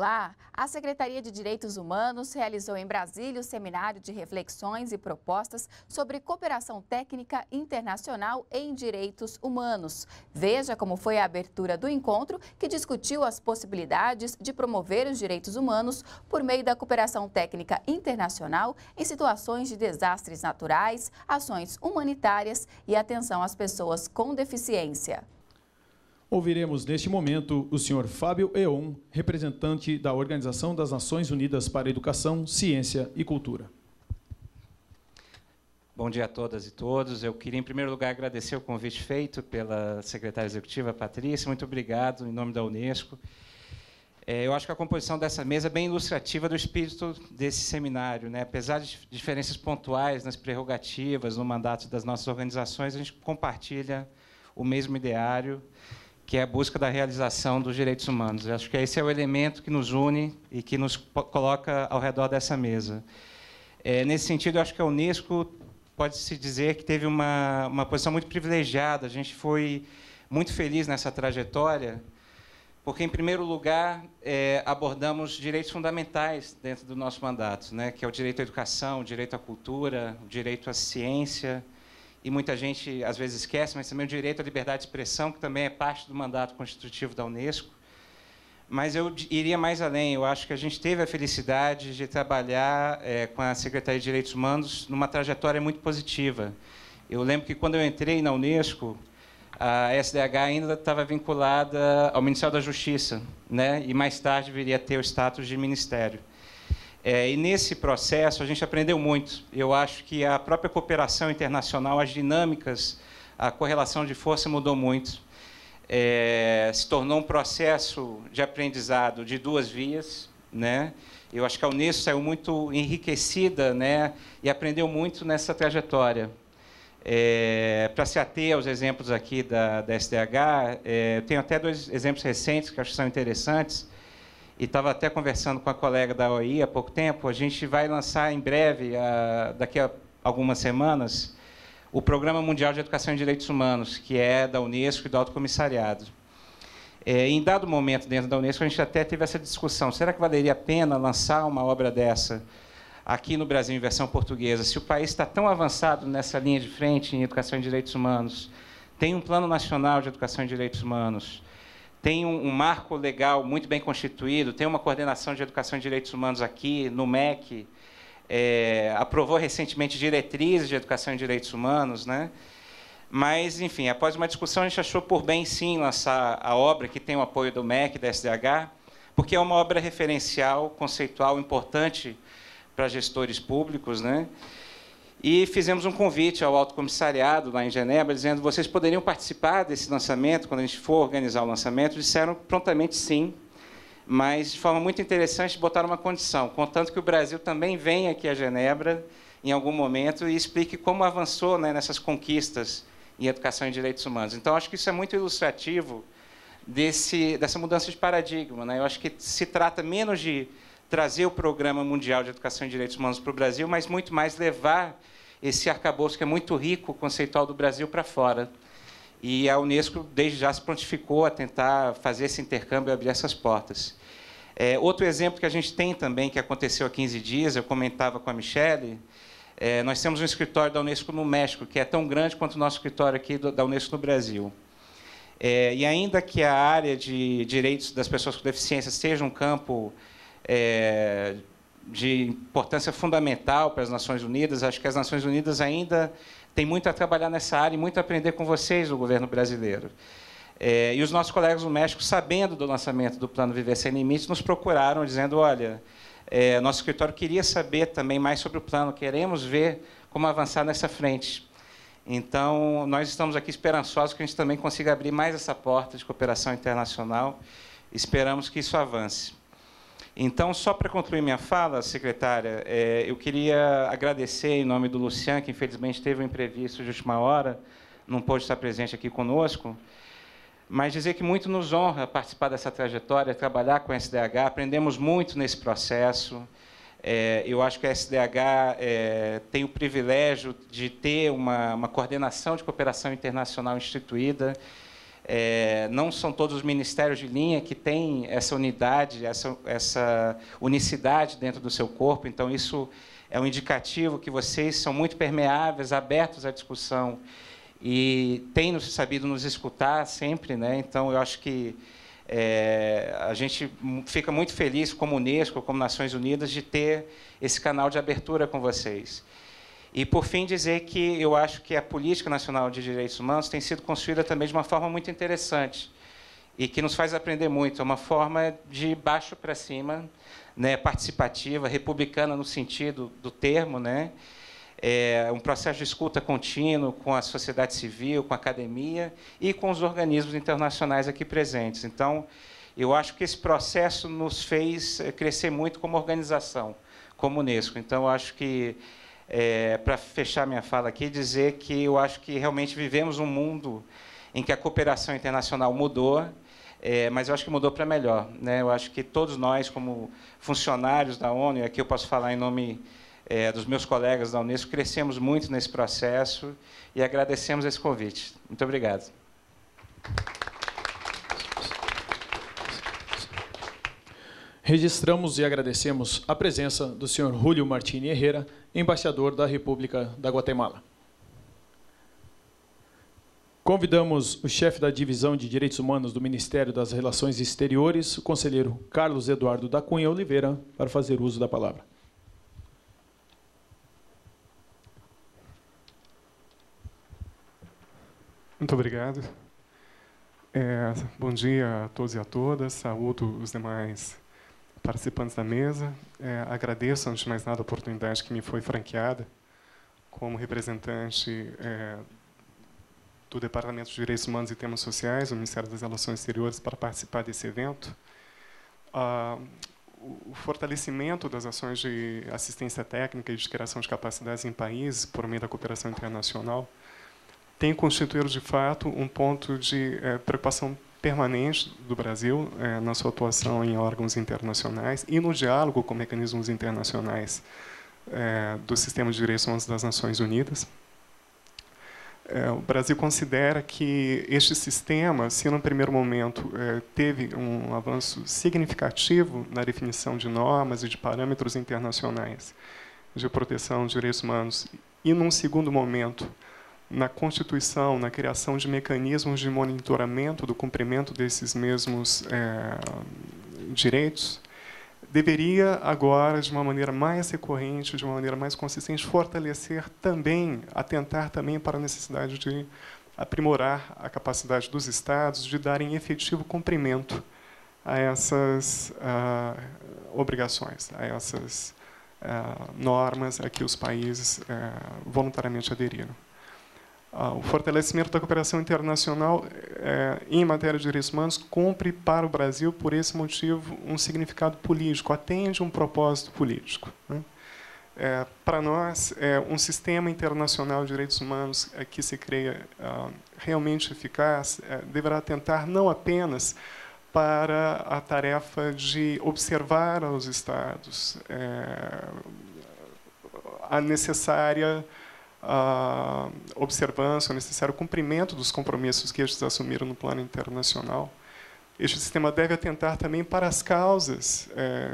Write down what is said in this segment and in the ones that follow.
escolar, a Secretaria de Direitos Humanos realizou em Brasília o seminário de reflexões e propostas sobre cooperação técnica internacional em direitos humanos. Veja como foi a abertura do encontro, que discutiu as possibilidades de promover os direitos humanos por meio da cooperação técnica internacional em situações de desastres naturais, ações humanitárias e atenção às pessoas com deficiência. Ouviremos neste momento o senhor Fábio Eon, representante da Organização das Nações Unidas para a Educação, Ciência e Cultura. Bom dia a todas e todos. Eu queria, em primeiro lugar, agradecer o convite feito pela secretária executiva Patrícia. Muito obrigado, em nome da Unesco. Eu acho que a composição dessa mesa é bem ilustrativa do espírito desse seminário, né? Apesar de diferenças pontuais nas prerrogativas, no mandato das nossas organizações, a gente compartilha o mesmo ideário, que é a busca da realização dos direitos humanos. Eu acho que esse é o elemento que nos une e que nos coloca ao redor dessa mesa. Nesse sentido, eu acho que a Unesco pode-se dizer que teve uma posição muito privilegiada. A gente foi muito feliz nessa trajetória, porque, em primeiro lugar, abordamos direitos fundamentais dentro do nosso mandato, né? Que é o direito à educação, o direito à cultura, o direito à ciência, e muita gente, às vezes, esquece, mas também o direito à liberdade de expressão, que também é parte do mandato constitutivo da Unesco. Mas eu iria mais além. Eu acho que a gente teve a felicidade de trabalhar com a Secretaria de Direitos Humanos numa trajetória muito positiva. Eu lembro que, quando eu entrei na Unesco, a SDH ainda estava vinculada ao Ministério da Justiça, né? E, mais tarde, viria a ter o status de ministério. E, nesse processo, a gente aprendeu muito. Eu acho que a própria cooperação internacional, as dinâmicas, a correlação de força mudou muito. Se tornou um processo de aprendizado de duas vias, né? Eu acho que a Unesco saiu muito enriquecida, né? E aprendeu muito nessa trajetória. Para se ater aos exemplos aqui da SDH, eu tenho até dois exemplos recentes que acho que são interessantes. E estava até conversando com a colega da OEI há pouco tempo. A gente vai lançar em breve, daqui a algumas semanas, o Programa Mundial de Educação em Direitos Humanos, que é da Unesco e do Alto Comissariado. Em dado momento, dentro da Unesco, a gente até teve essa discussão. Será que valeria a pena lançar uma obra dessa aqui no Brasil, em versão portuguesa, se o país está tão avançado nessa linha de frente em educação em direitos humanos? Tem um Plano Nacional de Educação em Direitos Humanos, tem um marco legal muito bem constituído, tem uma coordenação de educação em direitos humanos aqui, no MEC, aprovou recentemente diretrizes de educação em direitos humanos, né? Mas, enfim, após uma discussão, a gente achou por bem, sim, lançar a obra, que tem o apoio do MEC, da SDH, porque é uma obra referencial, conceitual, importante para gestores públicos, né? E fizemos um convite ao Alto Comissariado, lá em Genebra, dizendo: vocês poderiam participar desse lançamento, quando a gente for organizar o lançamento? Disseram prontamente sim, mas, de forma muito interessante, botaram uma condição, contanto que o Brasil também venha aqui a Genebra, em algum momento, e explique como avançou, né, nessas conquistas em educação e direitos humanos. Então, acho que isso é muito ilustrativo dessa mudança de paradigma, né? Eu acho que se trata menos de trazer o Programa Mundial de Educação em Direitos Humanos para o Brasil, mas muito mais levar esse arcabouço, que é muito rico, conceitual, do Brasil para fora. E a Unesco, desde já, se prontificou a tentar fazer esse intercâmbio e abrir essas portas. Outro exemplo que a gente tem também, que aconteceu há 15 dias, eu comentava com a Michele, nós temos um escritório da Unesco no México, que é tão grande quanto o nosso escritório aqui da Unesco no Brasil. E ainda que a área de direitos das pessoas com deficiência seja um campo de importância fundamental para as Nações Unidas, acho que as Nações Unidas ainda têm muito a trabalhar nessa área e muito a aprender com vocês, do governo brasileiro. E os nossos colegas do México, sabendo do lançamento do Plano Viver Sem Limites, nos procuraram, dizendo: olha, nosso escritório queria saber também mais sobre o plano, queremos ver como avançar nessa frente. Então, nós estamos aqui esperançosos que a gente também consiga abrir mais essa porta de cooperação internacional. Esperamos que isso avance. Então, só para concluir minha fala, secretária, eu queria agradecer, em nome do Luciano, que infelizmente teve um imprevisto de última hora, não pôde estar presente aqui conosco, mas dizer que muito nos honra participar dessa trajetória, trabalhar com a SDH, aprendemos muito nesse processo. Eu acho que a SDH tem o privilégio de ter uma coordenação de cooperação internacional instituída, Não são todos os ministérios de linha que têm essa unidade, essa unicidade dentro do seu corpo, então isso é um indicativo que vocês são muito permeáveis, abertos à discussão e têm sabido nos escutar sempre, né? Então, eu acho que a gente fica muito feliz, como Unesco, como Nações Unidas, de ter esse canal de abertura com vocês. E, por fim, dizer que eu acho que a Política Nacional de Direitos Humanos tem sido construída também de uma forma muito interessante e que nos faz aprender muito. É uma forma de baixo para cima, né, participativa, republicana no sentido do termo, né? É um processo de escuta contínuo com a sociedade civil, com a academia e com os organismos internacionais aqui presentes. Então, eu acho que esse processo nos fez crescer muito como organização, como Unesco. Então, eu acho que... para fechar minha fala aqui, dizer que eu acho que realmente vivemos um mundo em que a cooperação internacional mudou, mas eu acho que mudou para melhor, né? Eu acho que todos nós, como funcionários da ONU, e aqui eu posso falar em nome dos meus colegas da Unesco, crescemos muito nesse processo e agradecemos esse convite. Muito obrigado. Registramos e agradecemos a presença do senhor Julio Martini Herrera, embaixador da República da Guatemala. Convidamos o chefe da Divisão de Direitos Humanos do Ministério das Relações Exteriores, o conselheiro Carlos Eduardo da Cunha Oliveira, para fazer uso da palavra. Muito obrigado. Bom dia a todos e a todas. Saúdo os demais participantes da mesa. Agradeço, antes de mais nada, a oportunidade que me foi franqueada como representante do Departamento de Direitos Humanos e Temas Sociais do Ministério das Relações Exteriores para participar desse evento. O fortalecimento das ações de assistência técnica e de criação de capacidades em países por meio da cooperação internacional tem constituído, de fato, um ponto de preocupação permanente do Brasil na sua atuação em órgãos internacionais e no diálogo com mecanismos internacionais do Sistema de Direitos Humanos das Nações Unidas. O Brasil considera que este sistema, se no primeiro momento teve um avanço significativo na definição de normas e de parâmetros internacionais de proteção de direitos humanos, e num segundo momento, na constituição, na criação de mecanismos de monitoramento do cumprimento desses mesmos direitos, deveria agora, de uma maneira mais recorrente, de uma maneira mais consistente, fortalecer também, atentar também para a necessidade de aprimorar a capacidade dos Estados de darem efetivo cumprimento a essas obrigações, a essas normas a que os países voluntariamente aderiram. O fortalecimento da cooperação internacional em matéria de direitos humanos cumpre para o Brasil, por esse motivo, um significado político, atende um propósito político, né? Para nós, um sistema internacional de direitos humanos que se creia realmente eficaz deverá atentar não apenas para a tarefa de observar aos Estados a necessária observância, o necessário cumprimento dos compromissos que estes assumiram no plano internacional. Este sistema deve atentar também para as causas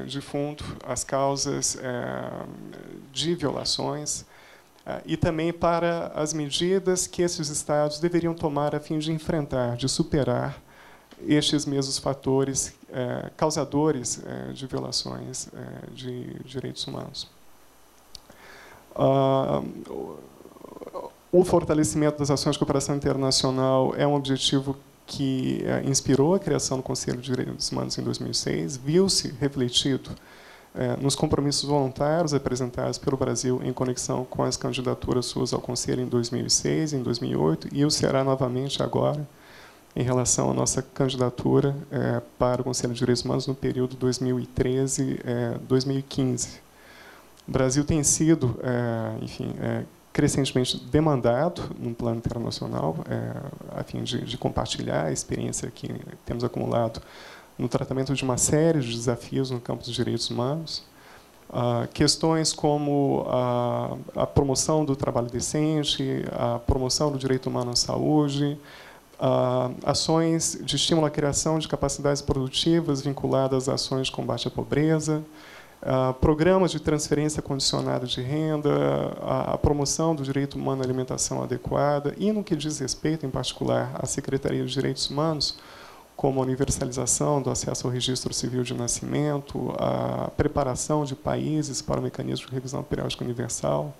de fundo, as causas de violações e também para as medidas que esses Estados deveriam tomar a fim de enfrentar, de superar estes mesmos fatores causadores de violações de direitos humanos. O fortalecimento das ações de cooperação internacional é um objetivo que inspirou a criação do Conselho de Direitos Humanos em 2006, viu-se refletido nos compromissos voluntários apresentados pelo Brasil em conexão com as candidaturas suas ao Conselho em 2006, em 2008, e o será novamente agora em relação à nossa candidatura para o Conselho de Direitos Humanos no período 2013-2015. O Brasil tem sido, enfim, crescentemente demandado no plano internacional, a fim de compartilhar a experiência que temos acumulado no tratamento de uma série de desafios no campo dos direitos humanos. Questões como a promoção do trabalho decente, a promoção do direito humano à saúde, ações de estímulo à criação de capacidades produtivas vinculadas a ações de combate à pobreza, programas de transferência condicionada de renda, a promoção do direito humano à alimentação adequada e, no que diz respeito, em particular, à Secretaria de Direitos Humanos, como a universalização do acesso ao registro civil de nascimento, a preparação de países para o mecanismo de revisão periódica universal,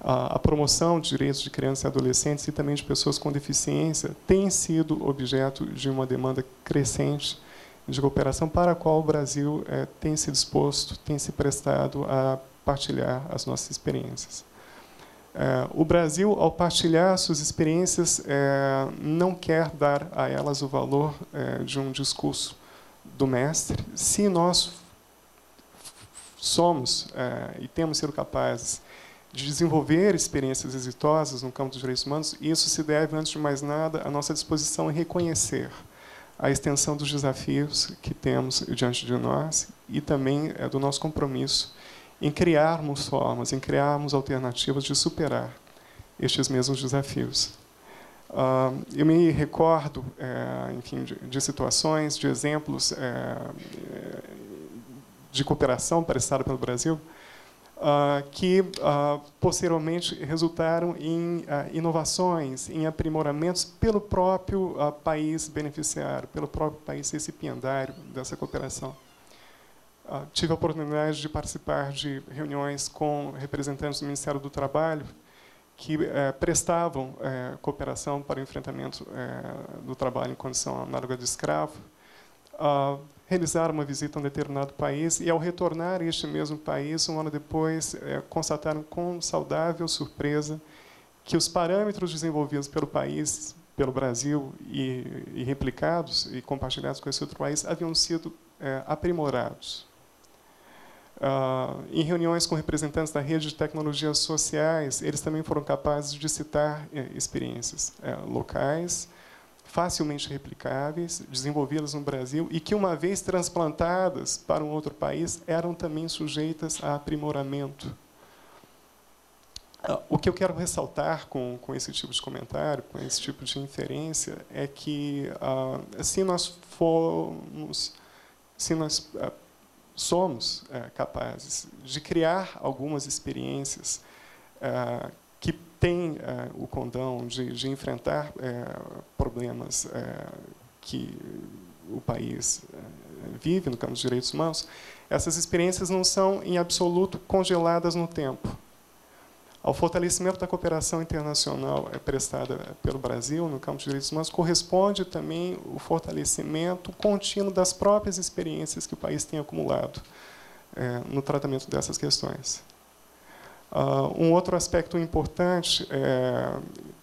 a promoção de direitos de crianças e adolescentes e também de pessoas com deficiência tem sido objeto de uma demanda crescente de cooperação para a qual o Brasil tem se disposto, tem se prestado a partilhar as nossas experiências. O Brasil, ao partilhar suas experiências, não quer dar a elas o valor de um discurso do mestre. Se nós somos e temos sido capazes de desenvolver experiências exitosas no campo dos direitos humanos, isso se deve, antes de mais nada, à nossa disposição em reconhecer a extensão dos desafios que temos diante de nós e também do nosso compromisso em criarmos formas, em criarmos alternativas de superar estes mesmos desafios. Eu me recordo, enfim, de situações, de exemplos de cooperação prestada pelo Brasil, que posteriormente resultaram em inovações, em aprimoramentos pelo próprio país beneficiário, pelo próprio país recipiendário dessa cooperação. Tive a oportunidade de participar de reuniões com representantes do Ministério do Trabalho que prestavam cooperação para o enfrentamento do trabalho em condição análoga de escravo, realizar uma visita a um determinado país e, ao retornar a este mesmo país, um ano depois, constataram com saudável surpresa que os parâmetros desenvolvidos pelo país, pelo Brasil, e replicados e compartilhados com esse outro país haviam sido aprimorados. Em reuniões com representantes da rede de tecnologias sociais, eles também foram capazes de citar experiências locais, facilmente replicáveis, desenvolvidas no Brasil e que, uma vez transplantadas para um outro país, eram também sujeitas a aprimoramento. O que eu quero ressaltar com esse tipo de comentário, com esse tipo de inferência, é que, se nós formos, se nós somos capazes de criar algumas experiências que têm o condão de enfrentar problemas que o país vive no campo dos direitos humanos, essas experiências não são, em absoluto, congeladas no tempo. Ao fortalecimento da cooperação internacional prestada pelo Brasil no campo de direitos humanos, corresponde também o fortalecimento contínuo das próprias experiências que o país tem acumulado no tratamento dessas questões. Um outro aspecto importante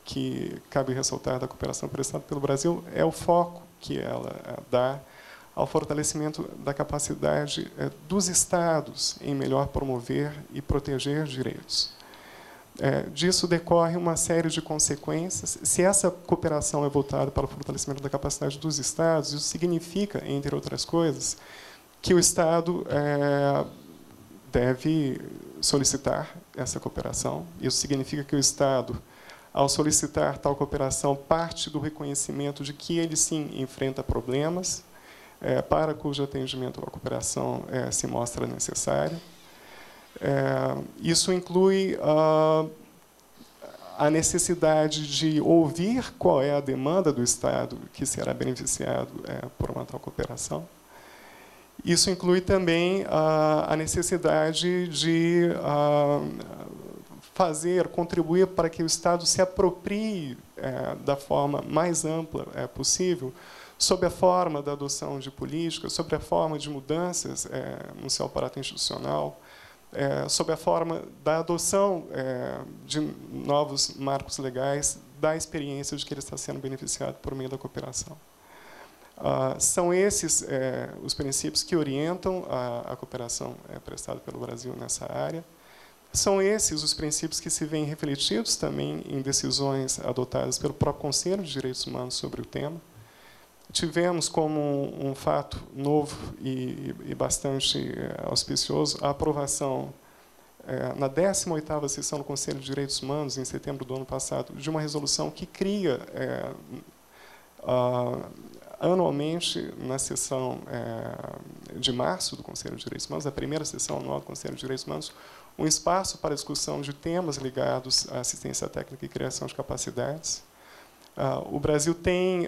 que cabe ressaltar da cooperação prestada pelo Brasil é o foco que ela dá ao fortalecimento da capacidade dos Estados em melhor promover e proteger direitos. Disso decorre uma série de consequências. Se essa cooperação é voltada para o fortalecimento da capacidade dos Estados, isso significa, entre outras coisas, que o Estado deve solicitar essa cooperação. Isso significa que o Estado, ao solicitar tal cooperação, parte do reconhecimento de que ele, sim, enfrenta problemas, para cujo atendimento a cooperação se mostra necessária. Isso inclui a necessidade de ouvir qual é a demanda do Estado que será beneficiado por uma tal cooperação. Isso inclui também a necessidade de contribuir para que o Estado se aproprie da forma mais ampla possível, sob a forma da adoção de políticas, sob a forma de mudanças no seu aparato institucional, sob a forma da adoção de novos marcos legais, da experiência de que ele está sendo beneficiado por meio da cooperação. São esses os princípios que orientam a cooperação prestada pelo Brasil nessa área. São esses os princípios que se veem refletidos também em decisões adotadas pelo próprio Conselho de Direitos Humanos sobre o tema. Tivemos como um fato novo e bastante auspicioso a aprovação, na 18ª sessão do Conselho de Direitos Humanos, em setembro do ano passado, de uma resolução que cria Anualmente, na sessão de março do Conselho de Direitos Humanos, a primeira sessão anual do Conselho de Direitos Humanos, um espaço para discussão de temas ligados à assistência técnica e criação de capacidades. O Brasil tem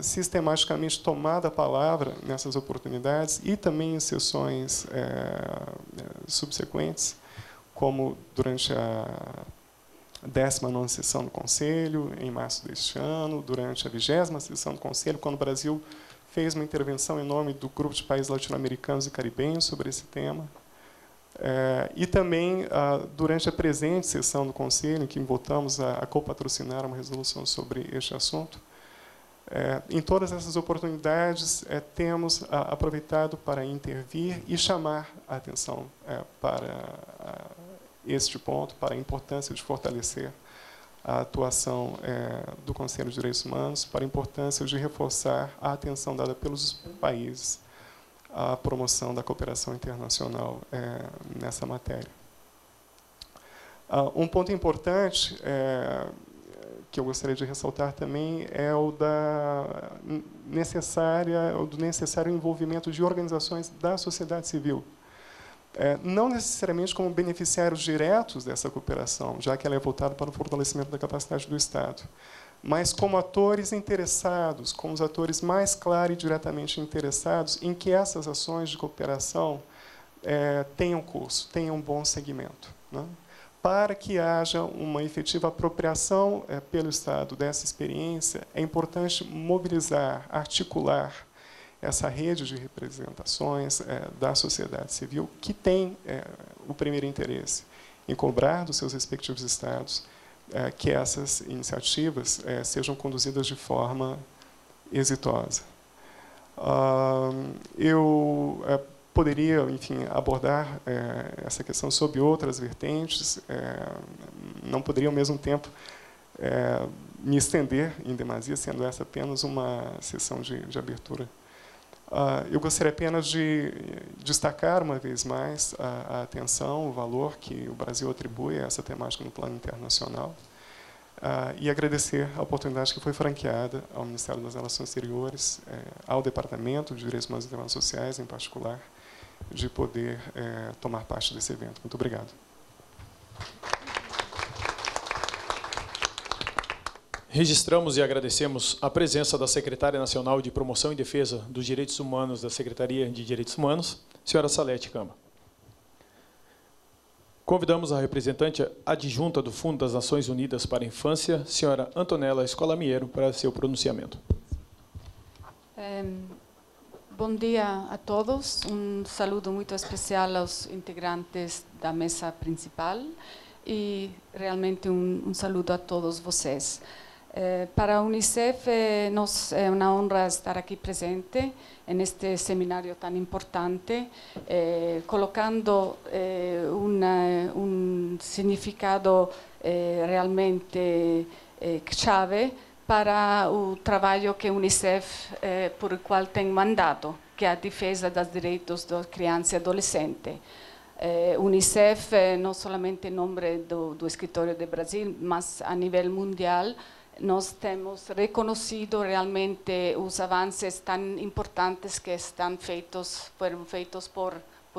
sistematicamente tomado a palavra nessas oportunidades e também em sessões subsequentes, como durante a 19ª sessão do Conselho, em março deste ano, durante a 20ª sessão do Conselho, quando o Brasil fez uma intervenção em nome do Grupo de Países Latino-Americanos e Caribenhos sobre esse tema, e também durante a presente sessão do Conselho, em que votamos a copatrocinar uma resolução sobre este assunto. Em todas essas oportunidades, temos aproveitado para intervir e chamar a atenção para este ponto, para a importância de fortalecer a atuação do Conselho de Direitos Humanos, para a importância de reforçar a atenção dada pelos países à promoção da cooperação internacional nessa matéria. Um ponto importante que eu gostaria de ressaltar também é o do necessário envolvimento de organizações da sociedade civil, não necessariamente como beneficiários diretos dessa cooperação, já que ela é voltada para o fortalecimento da capacidade do Estado, mas como atores interessados, como os atores mais claros e diretamente interessados em que essas ações de cooperação tenham curso, tenham um bom segmento, né? Para que haja uma efetiva apropriação pelo Estado dessa experiência, é importante mobilizar, articular essa rede de representações da sociedade civil, que tem o primeiro interesse em cobrar dos seus respectivos estados que essas iniciativas sejam conduzidas de forma exitosa. Eu poderia, enfim, abordar essa questão sob outras vertentes, não poderia, ao mesmo tempo, me estender em demasia, sendo essa apenas uma sessão de abertura. Eu gostaria apenas de destacar, uma vez mais, a atenção, o valor que o Brasil atribui a essa temática no plano internacional e agradecer a oportunidade que foi franqueada ao Ministério das Relações Exteriores, ao Departamento de Direitos Humanos e Temas Sociais, em particular, de poder tomar parte desse evento. Muito obrigado. Registramos e agradecemos a presença da Secretária Nacional de Promoção e Defesa dos Direitos Humanos da Secretaria de Direitos Humanos, senhora Salete Cama. Convidamos a representante adjunta do Fundo das Nações Unidas para a Infância, senhora Antonella Scolamiero, para seu pronunciamento. Bom dia a todos. Saludo muito especial aos integrantes da mesa principal e realmente saludo a todos vocês. Para a UNICEF, é uma honra estar aqui presente neste seminário tão importante, colocando um significado realmente chave para o trabalho que a UNICEF, por o qual tem mandato, que é a defesa dos direitos da criança e adolescente. UNICEF, não somente em nome do escritório do Brasil, mas a nível mundial, nós temos reconhecido realmente os avanços tão importantes que foram feitos por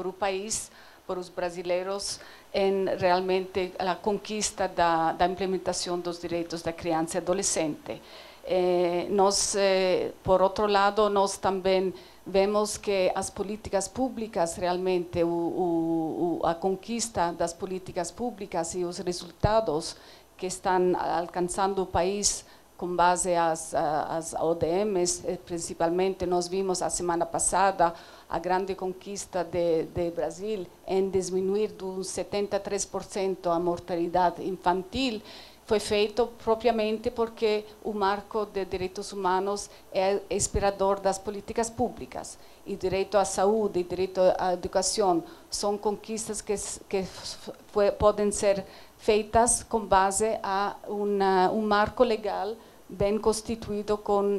o país, por os brasileiros, em realmente a conquista da implementação dos direitos da criança e adolescente. Nós, por outro lado, nós também vemos que as políticas públicas, realmente, a conquista das políticas públicas e os resultados que estão alcançando o país com base às ODMs, principalmente nós vimos a semana passada a grande conquista do Brasil em diminuir de 73% a mortalidade infantil, foi feito propriamente porque o marco de direitos humanos é inspirador das políticas públicas. E direito à saúde, e direito à educação são conquistas que podem ser feitas com base a um marco legal bem constituído com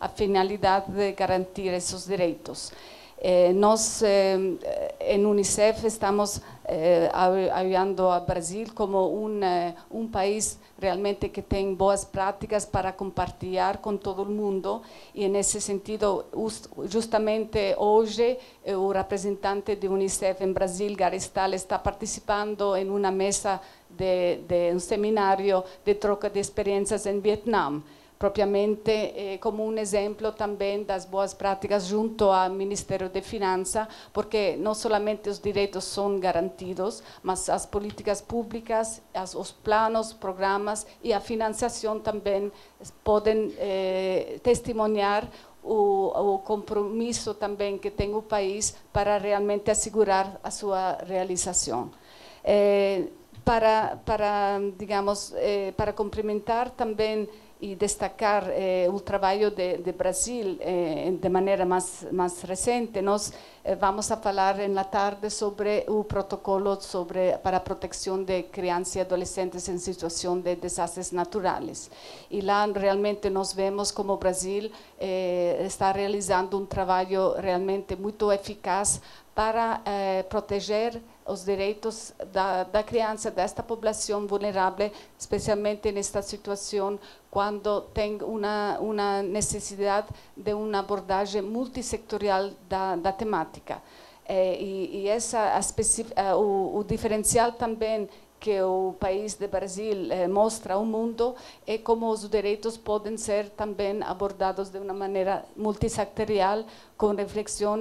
a finalidade de garantir esses direitos. Nós, em UNICEF, estamos olhando ao Brasil como um país realmente que tem boas práticas para compartilhar com todo o mundo. E, nesse sentido, justamente hoje, o representante do UNICEF em Brasil, Garistal, está participando em uma mesa de um seminário de troca de experiências em Vietnã, propriamente como um exemplo também das boas práticas junto ao Ministério de Finanças, porque não somente os direitos são garantidos, mas as políticas públicas, os planos, programas e a financiação também podem testemunhar o compromisso também que tem o país para realmente assegurar a sua realização. Para complementar também e destacar o trabalho de Brasil de maneira mais recente, nós vamos a falar na tarde sobre o protocolo para a proteção de crianças e adolescentes em situação de desastres naturais. E lá realmente nós vemos como o Brasil está realizando trabalho realmente muito eficaz para proteger os direitos da criança, desta população vulnerável, especialmente nesta situação, quando tem uma necessidade de uma abordagem multissectorial da temática. E essa o diferencial também que o país de Brasil mostra ao mundo é como os direitos podem ser também abordados de uma maneira multissectorial, com reflexão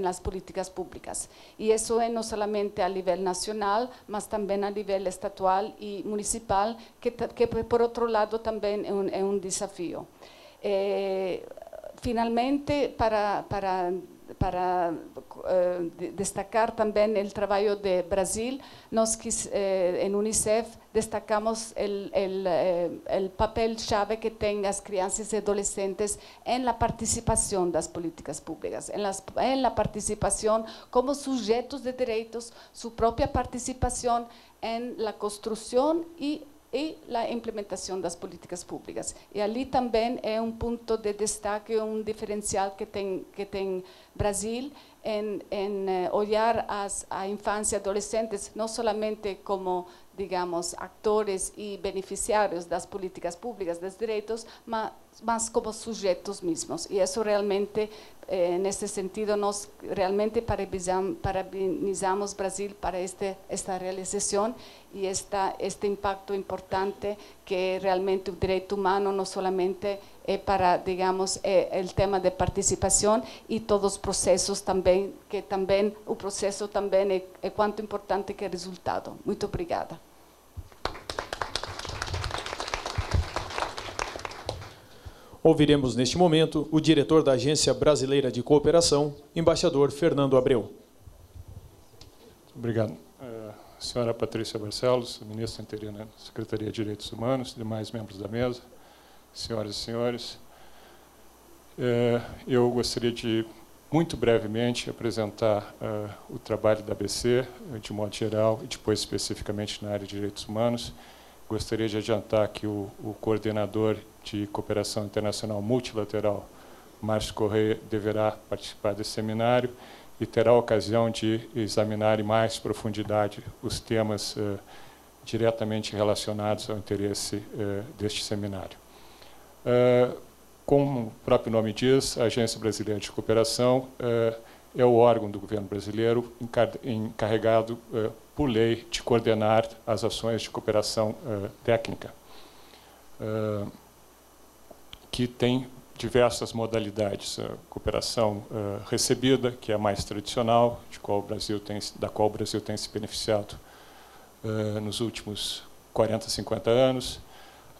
nas políticas públicas. E isso é não somente a nível nacional, mas também a nível estadual e municipal, que por outro lado, também é um desafio. Finalmente, para destacar também o trabalho de Brasil, nós, em UNICEF, destacamos o papel-chave que tem as crianças e adolescentes na participação das políticas públicas, na participação como sujeitos de direitos, sua própria participação na construção e a implementação das políticas públicas. E ali também é um ponto de destaque, um diferencial que tem Brasil em olhar a infância e adolescentes não somente como, digamos, atores e beneficiários das políticas públicas, dos direitos, mas como sujeitos mesmos. E isso realmente, nesse sentido, nós realmente parabenizamos o Brasil para esta realização e este impacto importante que realmente o direito humano não somente é para, digamos, o tema de participação e todos os processos também, que também o processo também é quanto importante que é o resultado. Muito obrigada. Ouviremos neste momento o diretor da Agência Brasileira de Cooperação, embaixador Fernando Abreu. Obrigado. Senhora Patrícia Barcelos, ministra interina da Secretaria de Direitos Humanos, demais membros da mesa, senhoras e senhores, eu gostaria de, muito brevemente, apresentar o trabalho da ABC, de modo geral, e depois especificamente na área de direitos humanos. Gostaria de adiantar que o coordenador de cooperação internacional multilateral, Márcio Corrêa, deverá participar desse seminário e terá a ocasião de examinar em mais profundidade os temas diretamente relacionados ao interesse deste seminário. Como o próprio nome diz, a Agência Brasileira de Cooperação é o órgão do governo brasileiro encarregado, por lei, de coordenar as ações de cooperação técnica, que tem diversas modalidades. A cooperação recebida, que é a mais tradicional, da qual o Brasil tem se beneficiado nos últimos 40, 50 anos.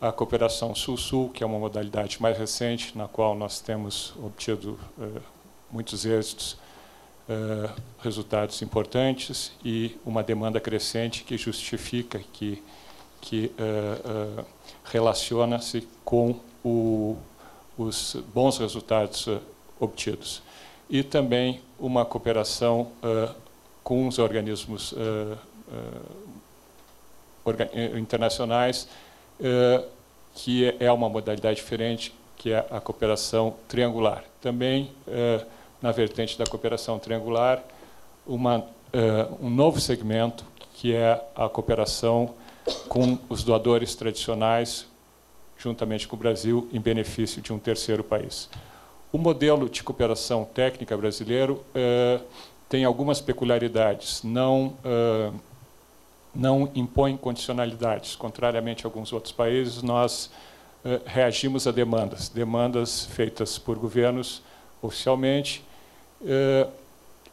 A cooperação Sul-Sul, que é uma modalidade mais recente, na qual nós temos obtido muitos êxitos, resultados importantes e uma demanda crescente que justifica, que relaciona-se com os bons resultados obtidos. E também uma cooperação com os organismos internacionais, que é uma modalidade diferente, que é a cooperação triangular. Também, na vertente da cooperação triangular, uma um novo segmento, que é a cooperação com os doadores tradicionais, juntamente com o Brasil, em benefício de um terceiro país. O modelo de cooperação técnica brasileiro tem algumas peculiaridades, não impõe condicionalidades. Contrariamente a alguns outros países, nós reagimos a demandas, feitas por governos oficialmente,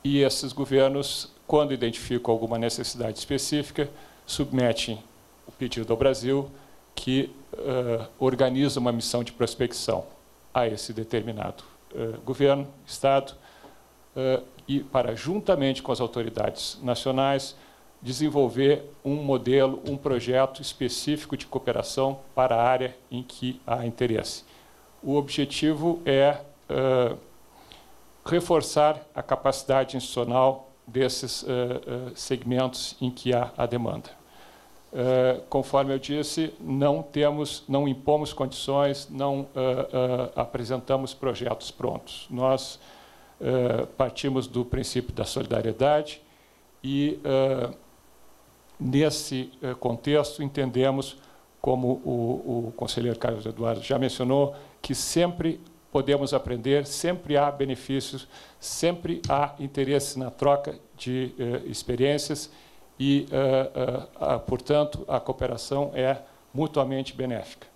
e esses governos, quando identificam alguma necessidade específica, submetem o pedido ao Brasil, que organiza uma missão de prospecção a esse determinado governo, Estado, e para, juntamente com as autoridades nacionais, desenvolver um modelo, um projeto específico de cooperação para a área em que há interesse. O objetivo é reforçar a capacidade institucional desses segmentos em que há a demanda. Conforme eu disse, não impomos condições, não apresentamos projetos prontos. Nós partimos do princípio da solidariedade e, nesse contexto, entendemos, como o conselheiro Carlos Eduardo já mencionou, que sempre podemos aprender, sempre há benefícios, sempre há interesse na troca de experiências e, portanto, a cooperação é mutuamente benéfica.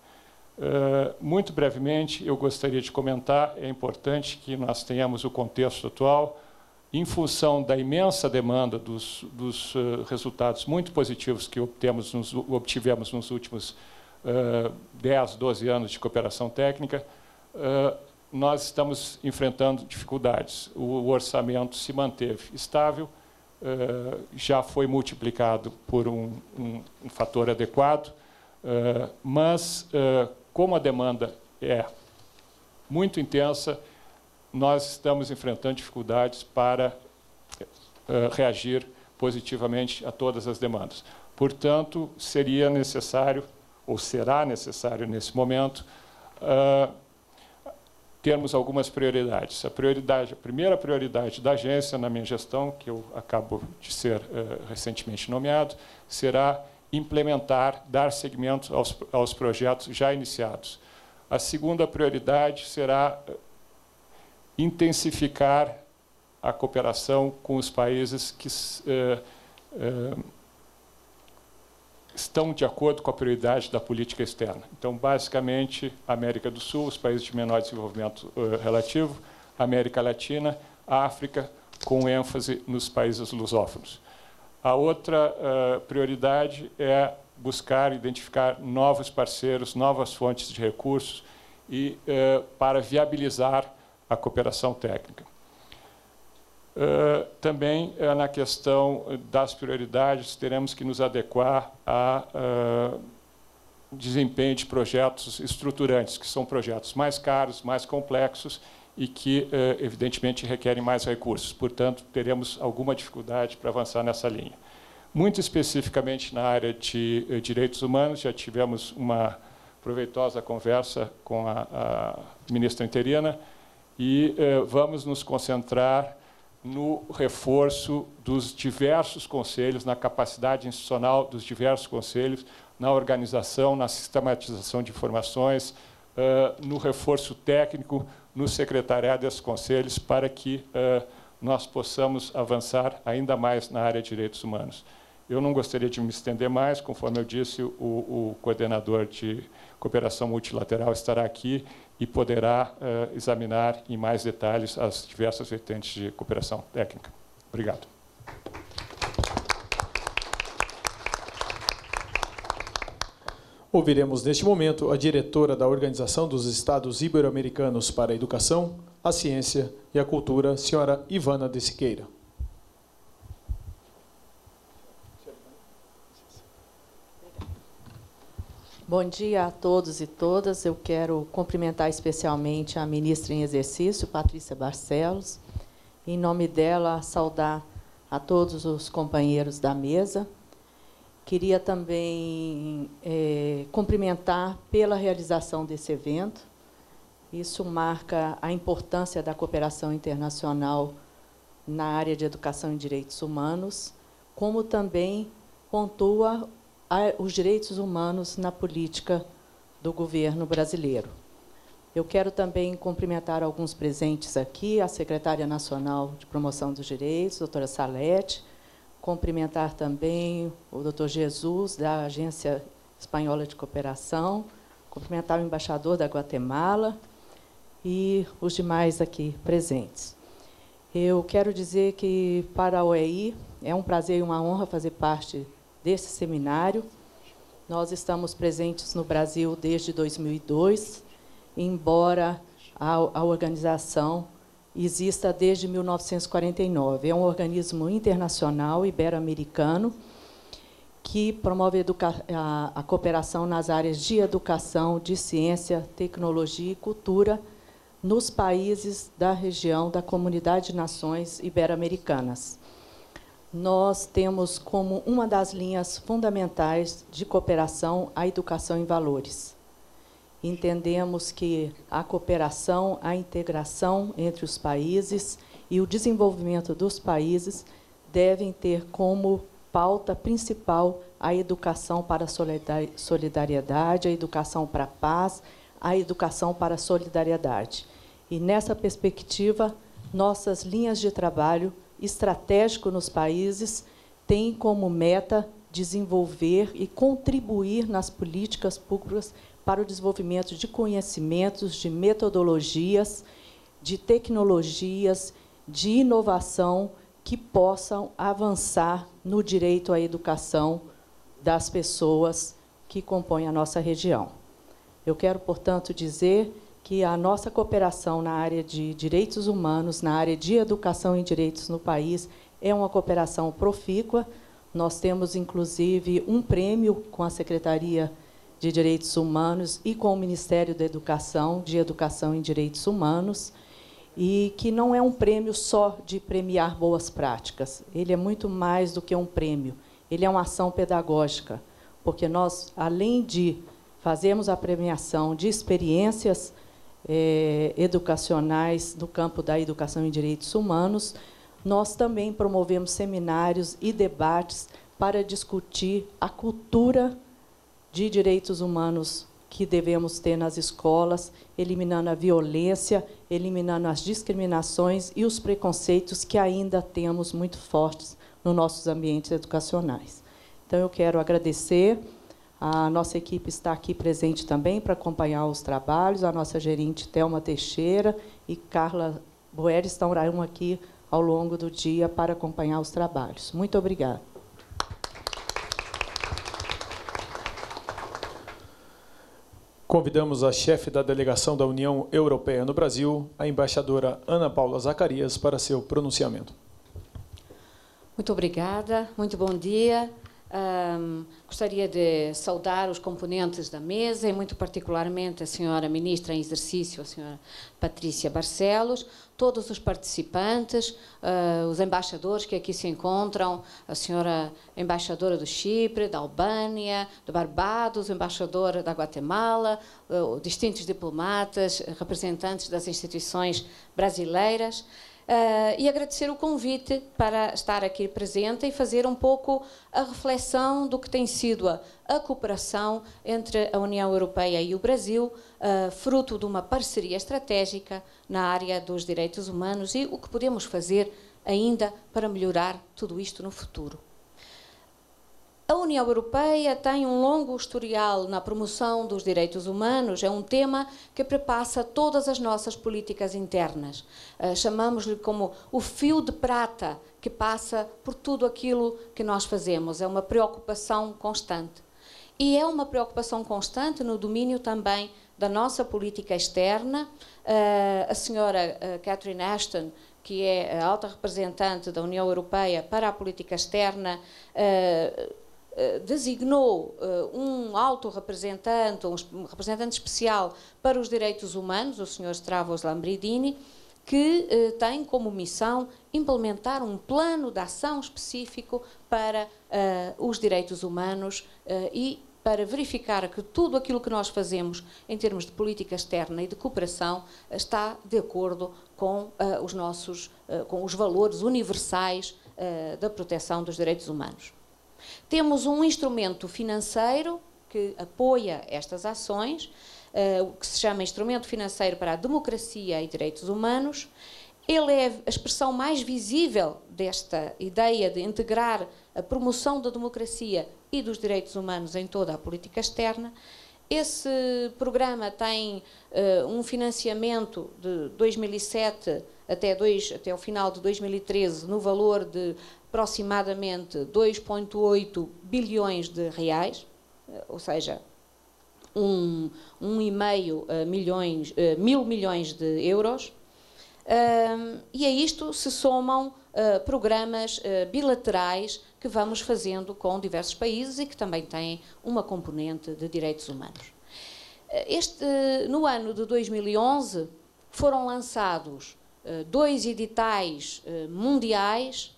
Muito brevemente, eu gostaria de comentar, é importante que nós tenhamos o contexto atual, em função da imensa demanda dos resultados muito positivos que obtivemos nos últimos 10, 12 anos de cooperação técnica, nós estamos enfrentando dificuldades. O orçamento se manteve estável, já foi multiplicado por um fator adequado, mas, como a demanda é muito intensa, nós estamos enfrentando dificuldades para reagir positivamente a todas as demandas. Portanto, seria necessário, ou será necessário nesse momento, termos algumas prioridades. A primeira prioridade da agência, na minha gestão, que eu acabo de ser recentemente nomeado, será implementar, dar seguimento aos projetos já iniciados. A segunda prioridade será intensificar a cooperação com os países que estão de acordo com a prioridade da política externa. Então, basicamente, América do Sul, os países de menor desenvolvimento relativo, América Latina, África, com ênfase nos países lusófonos. A outra prioridade é buscar identificar novos parceiros, novas fontes de recursos e para viabilizar a cooperação técnica. Também, na questão das prioridades, teremos que nos adequar ao desempenho de projetos estruturantes, que são projetos mais caros, mais complexos e que, evidentemente, requerem mais recursos. Portanto, teremos alguma dificuldade para avançar nessa linha. Muito especificamente na área de direitos humanos, já tivemos uma proveitosa conversa com a ministra interina e vamos nos concentrar no reforço dos diversos conselhos, na capacidade institucional dos diversos conselhos, na organização, na sistematização de informações, no reforço técnico, no secretariado desses conselhos, para que nós possamos avançar ainda mais na área de direitos humanos. Eu não gostaria de me estender mais, conforme eu disse, o coordenador de cooperação multilateral estará aqui e poderá examinar em mais detalhes as diversas vertentes de cooperação técnica. Obrigado. Ouviremos neste momento a diretora da Organização dos Estados Ibero-Americanos para a Educação, a Ciência e a Cultura, senhora Ivana de Siqueira. Bom dia a todos e todas. Eu quero cumprimentar especialmente a ministra em exercício, Patrícia Barcelos. Em nome dela, saudar a todos os companheiros da mesa. Queria também cumprimentar pela realização desse evento. Isso marca a importância da cooperação internacional na área de educação e direitos humanos, como também pontua os direitos humanos na política do governo brasileiro. Eu quero também cumprimentar alguns presentes aqui, a secretária nacional de promoção dos direitos, doutora Salete, cumprimentar também o doutor Jesus, da Agência Espanhola de Cooperação, cumprimentar o embaixador da Guatemala e os demais aqui presentes. Eu quero dizer que, para a OEI, é um prazer e uma honra fazer parte desse seminário. Nós estamos presentes no Brasil desde 2002, embora a organização exista desde 1949. É um organismo internacional ibero-americano que promove a cooperação nas áreas de educação, de ciência, tecnologia e cultura nos países da região da Comunidade de Nações Ibero-Americanas. Nós temos como uma das linhas fundamentais de cooperação a educação em valores. Entendemos que a cooperação, a integração entre os países e o desenvolvimento dos países devem ter como pauta principal a educação para a solidariedade, a educação para a paz, a educação para a solidariedade. E, nessa perspectiva, nossas linhas de trabalho estratégico nos países têm como meta desenvolver e contribuir nas políticas públicas para o desenvolvimento de conhecimentos, de metodologias, de tecnologias, de inovação que possam avançar no direito à educação das pessoas que compõem a nossa região. Eu quero, portanto, dizer que a nossa cooperação na área de direitos humanos, na área de educação e direitos no país, é uma cooperação profícua. Nós temos, inclusive, um prêmio com a Secretaria de Direitos Humanos e com o Ministério da Educação, de Educação em Direitos Humanos, e que não é um prêmio só de premiar boas práticas. Ele é muito mais do que um prêmio. Ele é uma ação pedagógica, porque nós, além de fazermos a premiação de experiências educacionais no campo da educação em direitos humanos, nós também promovemos seminários e debates para discutir a cultura de direitos humanos que devemos ter nas escolas, eliminando a violência, eliminando as discriminações e os preconceitos que ainda temos muito fortes nos nossos ambientes educacionais. Então, eu quero agradecer. A nossa equipe está aqui presente também para acompanhar os trabalhos. A nossa gerente, Thelma Teixeira, e Carla Buer estarão aqui ao longo do dia para acompanhar os trabalhos. Muito obrigada. Convidamos a chefe da Delegação da União Europeia no Brasil, a embaixadora Ana Paula Zacarias, para seu pronunciamento. Muito obrigada, muito bom dia. Gostaria de saudar os componentes da mesa e, muito particularmente, a senhora ministra em exercício, a senhora Patrícia Barcelos, todos os participantes, os embaixadores que aqui se encontram, a senhora embaixadora do Chipre, da Albânia, do Barbados, embaixadora da Guatemala, distintos diplomatas, representantes das instituições brasileiras, e agradecer o convite para estar aqui presente e fazer um pouco a reflexão do que tem sido a cooperação entre a União Europeia e o Brasil, fruto de uma parceria estratégica na área dos direitos humanos e o que podemos fazer ainda para melhorar tudo isto no futuro. A União Europeia tem um longo historial na promoção dos direitos humanos, é um tema que perpassa todas as nossas políticas internas. Chamamos-lhe como o fio de prata que passa por tudo aquilo que nós fazemos, é uma preocupação constante. E é uma preocupação constante no domínio também da nossa política externa. A senhora Catherine Ashton, que é a alta representante da União Europeia para a política externa, designou um alto representante, um representante especial para os direitos humanos, o Sr. Stravos Lambridini, que tem como missão implementar um plano de ação específico para os direitos humanos e para verificar que tudo aquilo que nós fazemos em termos de política externa e de cooperação está de acordo com os valores universais da proteção dos direitos humanos. Temos um instrumento financeiro que apoia estas ações, que se chama Instrumento Financeiro para a Democracia e Direitos Humanos. Ele é a expressão mais visível desta ideia de integrar a promoção da democracia e dos direitos humanos em toda a política externa. Esse programa tem um financiamento de 2007 até o final de 2013 no valor de aproximadamente 2,8 bilhões de reais, ou seja, 1,5 mil milhões de euros. E a isto se somam programas bilaterais que vamos fazendo com diversos países e que também têm uma componente de direitos humanos. No ano de 2011 foram lançados 2 editais mundiais,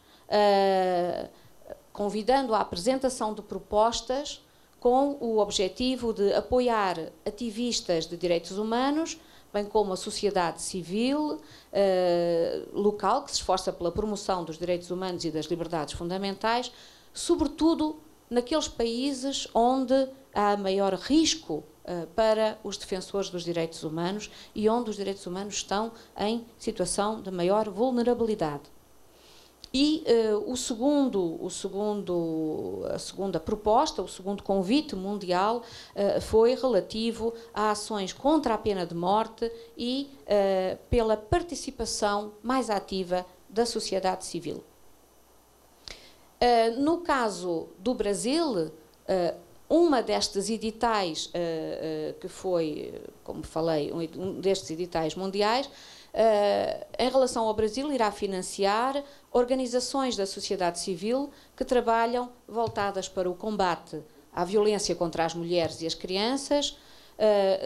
convidando à apresentação de propostas com o objetivo de apoiar ativistas de direitos humanos, bem como a sociedade civil local, que se esforça pela promoção dos direitos humanos e das liberdades fundamentais, sobretudo naqueles países onde há maior risco para os defensores dos direitos humanos e onde os direitos humanos estão em situação de maior vulnerabilidade. E a segunda convite mundial foi relativo a ações contra a pena de morte e pela participação mais ativa da sociedade civil. No caso do Brasil, uma destes editais, que foi, como falei, um destes editais mundiais, em relação ao Brasil, irá financiar organizações da sociedade civil que trabalham voltadas para o combate à violência contra as mulheres e as crianças,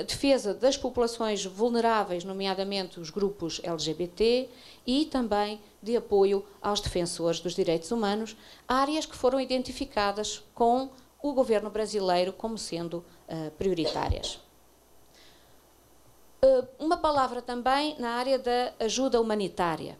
defesa das populações vulneráveis, nomeadamente os grupos LGBT, e também de apoio aos defensores dos direitos humanos, áreas que foram identificadas com o governo brasileiro como sendo prioritárias. Uma palavra também na área da ajuda humanitária.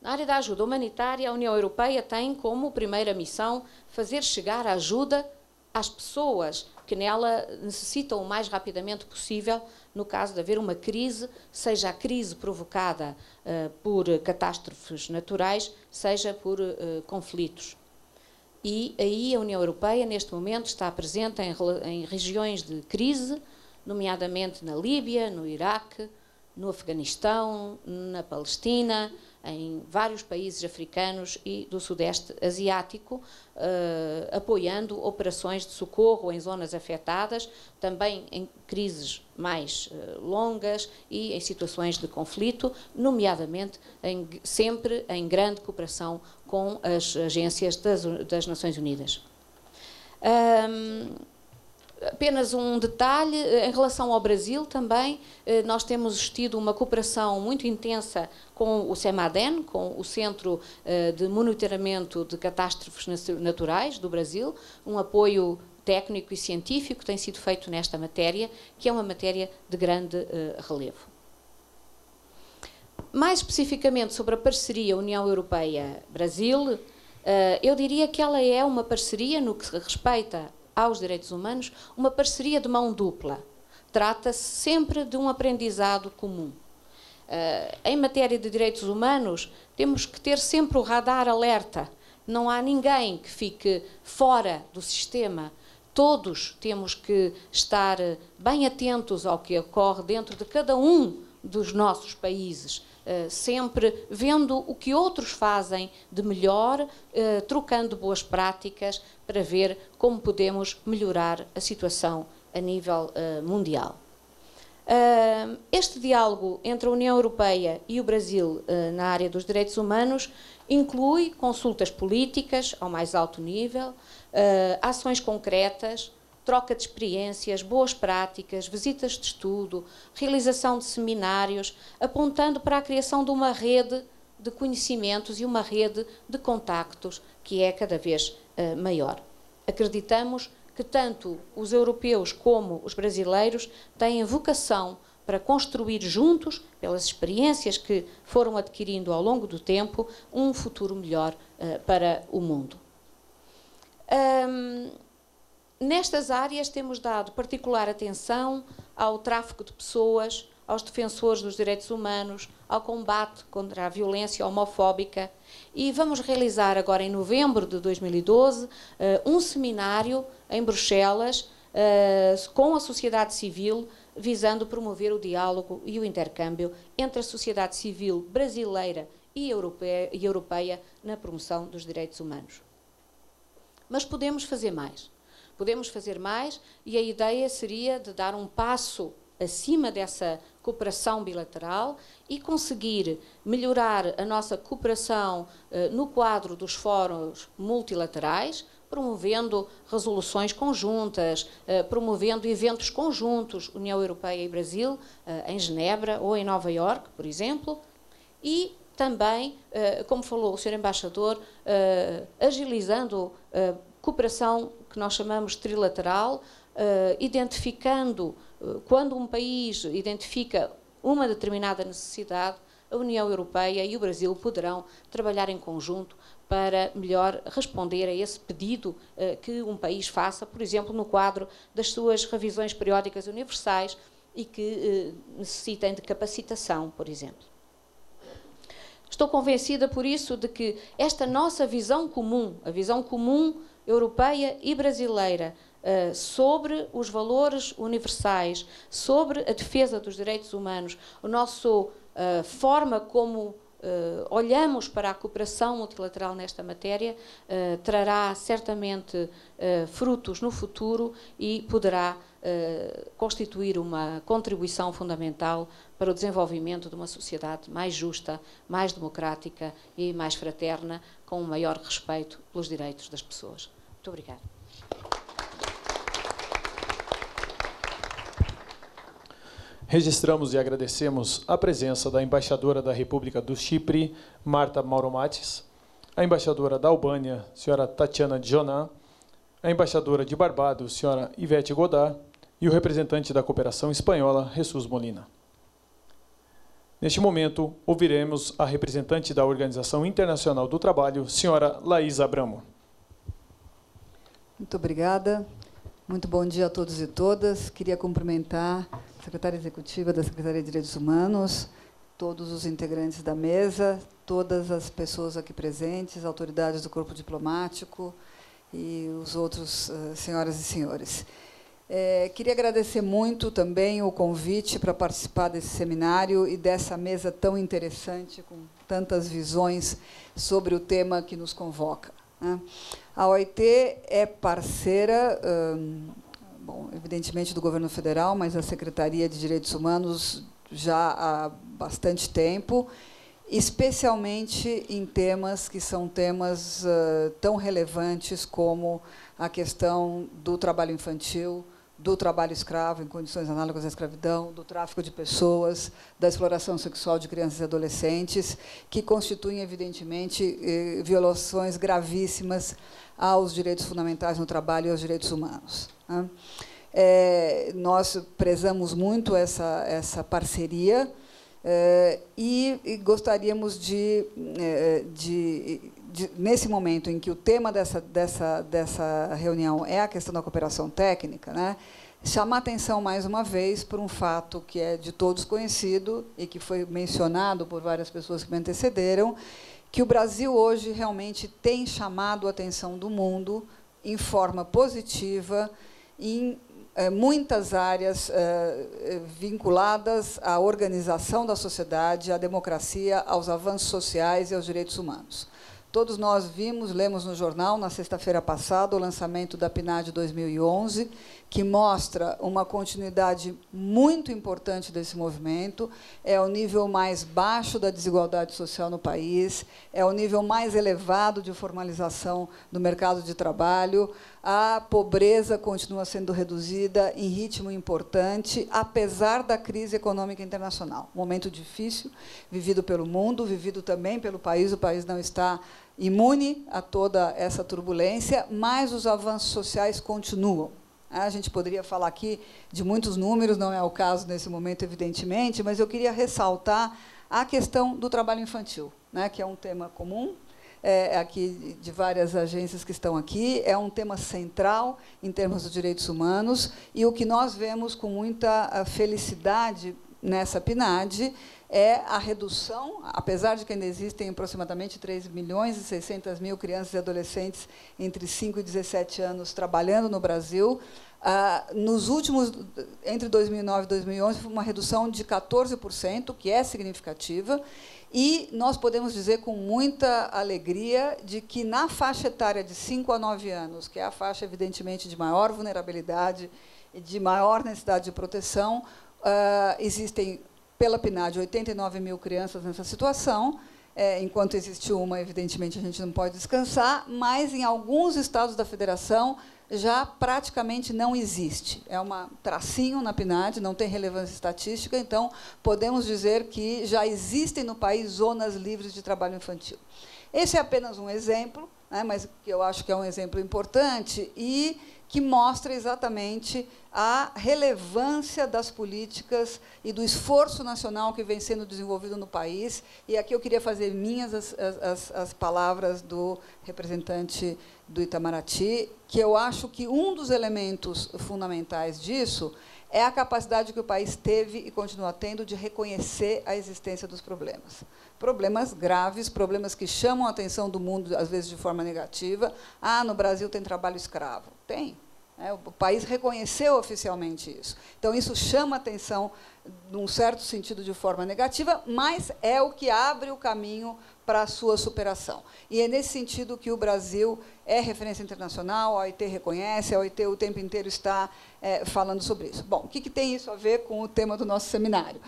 Na área da ajuda humanitária, a União Europeia tem como primeira missão fazer chegar a ajuda às pessoas que nela necessitam o mais rapidamente possível, no caso de haver uma crise, seja a crise provocada por catástrofes naturais, seja por conflitos. E aí a União Europeia, neste momento, está presente em regiões de crise, nomeadamente na Líbia, no Iraque, no Afeganistão, na Palestina, em vários países africanos e do Sudeste Asiático, apoiando operações de socorro em zonas afetadas, também em crises mais longas e em situações de conflito, nomeadamente sempre em grande cooperação com as agências das Nações Unidas. Apenas um detalhe, em relação ao Brasil também, nós temos tido uma cooperação muito intensa com o CEMADEN, com o Centro de Monitoramento de Catástrofes Naturais do Brasil, um apoio técnico e científico que tem sido feito nesta matéria, que é uma matéria de grande relevo. Mais especificamente sobre a parceria União Europeia-Brasil, eu diria que ela é uma parceria no que respeita aos direitos humanos, uma parceria de mão dupla. Trata-se sempre de um aprendizado comum. Em matéria de direitos humanos, temos que ter sempre o radar alerta. Não há ninguém que fique fora do sistema. Todos temos que estar bem atentos ao que ocorre dentro de cada um dos nossos países, sempre vendo o que outros fazem de melhor, trocando boas práticas para ver como podemos melhorar a situação a nível mundial. Este diálogo entre a União Europeia e o Brasil na área dos direitos humanos inclui consultas políticas ao mais alto nível, ações concretas, troca de experiências, boas práticas, visitas de estudo, realização de seminários, apontando para a criação de uma rede de conhecimentos e uma rede de contactos que é cada vez maior. Acreditamos que tanto os europeus como os brasileiros têm vocação para construir juntos, pelas experiências que foram adquirindo ao longo do tempo, um futuro melhor para o mundo. Nestas áreas temos dado particular atenção ao tráfico de pessoas, aos defensores dos direitos humanos, ao combate contra a violência homofóbica, e vamos realizar agora em novembro de 2012 um seminário em Bruxelas com a sociedade civil, visando promover o diálogo e o intercâmbio entre a sociedade civil brasileira e europeia na promoção dos direitos humanos. Mas podemos fazer mais. Podemos fazer mais, e a ideia seria de dar um passo acima dessa cooperação bilateral e conseguir melhorar a nossa cooperação no quadro dos fóruns multilaterais, promovendo resoluções conjuntas, promovendo eventos conjuntos, União Europeia e Brasil, em Genebra ou em Nova Iorque, por exemplo, e também, como falou o Sr. Embaixador, agilizando a cooperação que nós chamamos trilateral, identificando, quando um país identifica uma determinada necessidade, a União Europeia e o Brasil poderão trabalhar em conjunto para melhor responder a esse pedido que um país faça, por exemplo, no quadro das suas revisões periódicas universais e que necessitem de capacitação, por exemplo. Estou convencida, por isso, de que esta nossa visão comum, a visão comum europeia e brasileira, sobre os valores universais, sobre a defesa dos direitos humanos, a nossa forma como olhamos para a cooperação multilateral nesta matéria, trará certamente frutos no futuro e poderá constituir uma contribuição fundamental para o desenvolvimento de uma sociedade mais justa, mais democrática e mais fraterna, com um maior respeito pelos direitos das pessoas. Muito obrigada. Registramos e agradecemos a presença da Embaixadora da República do Chipre, Marta Mauromatis, a Embaixadora da Albânia, Sra. Tatiana Djonan, a Embaixadora de Barbados, Sra. Ivete Godard, e o representante da Cooperação Espanhola, Jesus Molina. Neste momento, ouviremos a representante da Organização Internacional do Trabalho, Sra. Laís Abramo. Muito obrigada. Muito bom dia a todos e todas. Queria cumprimentar a secretária executiva da Secretaria de Direitos Humanos, todos os integrantes da mesa, todas as pessoas aqui presentes, autoridades do corpo diplomático e os outros senhoras e senhores. Queria agradecer muito também o convite para participar desse seminário e dessa mesa tão interessante, com tantas visões sobre o tema que nos convoca. A OIT é parceira, bom, evidentemente do Governo Federal, mas a Secretaria de Direitos Humanos já há bastante tempo, especialmente em temas que são temas tão relevantes como a questão do trabalho infantil, do trabalho escravo em condições análogas à escravidão, do tráfico de pessoas, da exploração sexual de crianças e adolescentes, que constituem, evidentemente, violações gravíssimas aos direitos fundamentais no trabalho e aos direitos humanos. Nós prezamos muito essa parceria e gostaríamos de nesse momento em que o tema dessa reunião é a questão da cooperação técnica, né, chamar atenção mais uma vez por um fato que é de todos conhecido e que foi mencionado por várias pessoas que me antecederam, que o Brasil hoje realmente tem chamado a atenção do mundo em forma positiva, em muitas áreas vinculadas à organização da sociedade, à democracia, aos avanços sociais e aos direitos humanos. Todos nós vimos, lemos no jornal, na sexta-feira passada, o lançamento da PNAD 2011, que mostra uma continuidade muito importante desse movimento. É o nível mais baixo da desigualdade social no país, é o nível mais elevado de formalização do mercado de trabalho, A pobreza continua sendo reduzida em ritmo importante, apesar da crise econômica internacional. Um momento difícil, vivido pelo mundo, vivido também pelo país. O país não está imune a toda essa turbulência, mas os avanços sociais continuam. A gente poderia falar aqui de muitos números, não é o caso nesse momento, evidentemente, mas eu queria ressaltar a questão do trabalho infantil, né, que é um tema comum, aqui de várias agências que estão aqui, é um tema central em termos dos direitos humanos, e o que nós vemos com muita felicidade nessa PNAD é a redução, apesar de que ainda existem aproximadamente 3.600.000 crianças e adolescentes entre 5 e 17 anos trabalhando no Brasil. Nos últimos, entre 2009 e 2011, foi uma redução de 14%, que é significativa, e nós podemos dizer com muita alegria de que, na faixa etária de 5 a 9 anos, que é a faixa, evidentemente, de maior vulnerabilidade e de maior necessidade de proteção, existem, pela PNAD, 89.000 crianças nessa situação. Enquanto existe uma, evidentemente, a gente não pode descansar, mas, em alguns estados da federação, já praticamente não existe. É um tracinho na PNAD, não tem relevância estatística, então podemos dizer que já existem no país zonas livres de trabalho infantil. Esse é apenas um exemplo, né, mas que eu acho que é um exemplo importante e que mostra exatamente a relevância das políticas e do esforço nacional que vem sendo desenvolvido no país. E aqui eu queria fazer minhas as palavras do representante do Itamaraty, que eu acho que um dos elementos fundamentais disso é a capacidade que o país teve e continua tendo de reconhecer a existência dos problemas. Problemas graves, problemas que chamam a atenção do mundo, às vezes de forma negativa. Ah, no Brasil tem trabalho escravo. Tem. O país reconheceu oficialmente isso. Então, isso chama a atenção, num certo sentido, de forma negativa, mas é o que abre o caminho para a sua superação. E é nesse sentido que o Brasil é referência internacional, a OIT reconhece, a OIT o tempo inteiro está falando sobre isso. Bom, o que tem isso a ver com o tema do nosso seminário?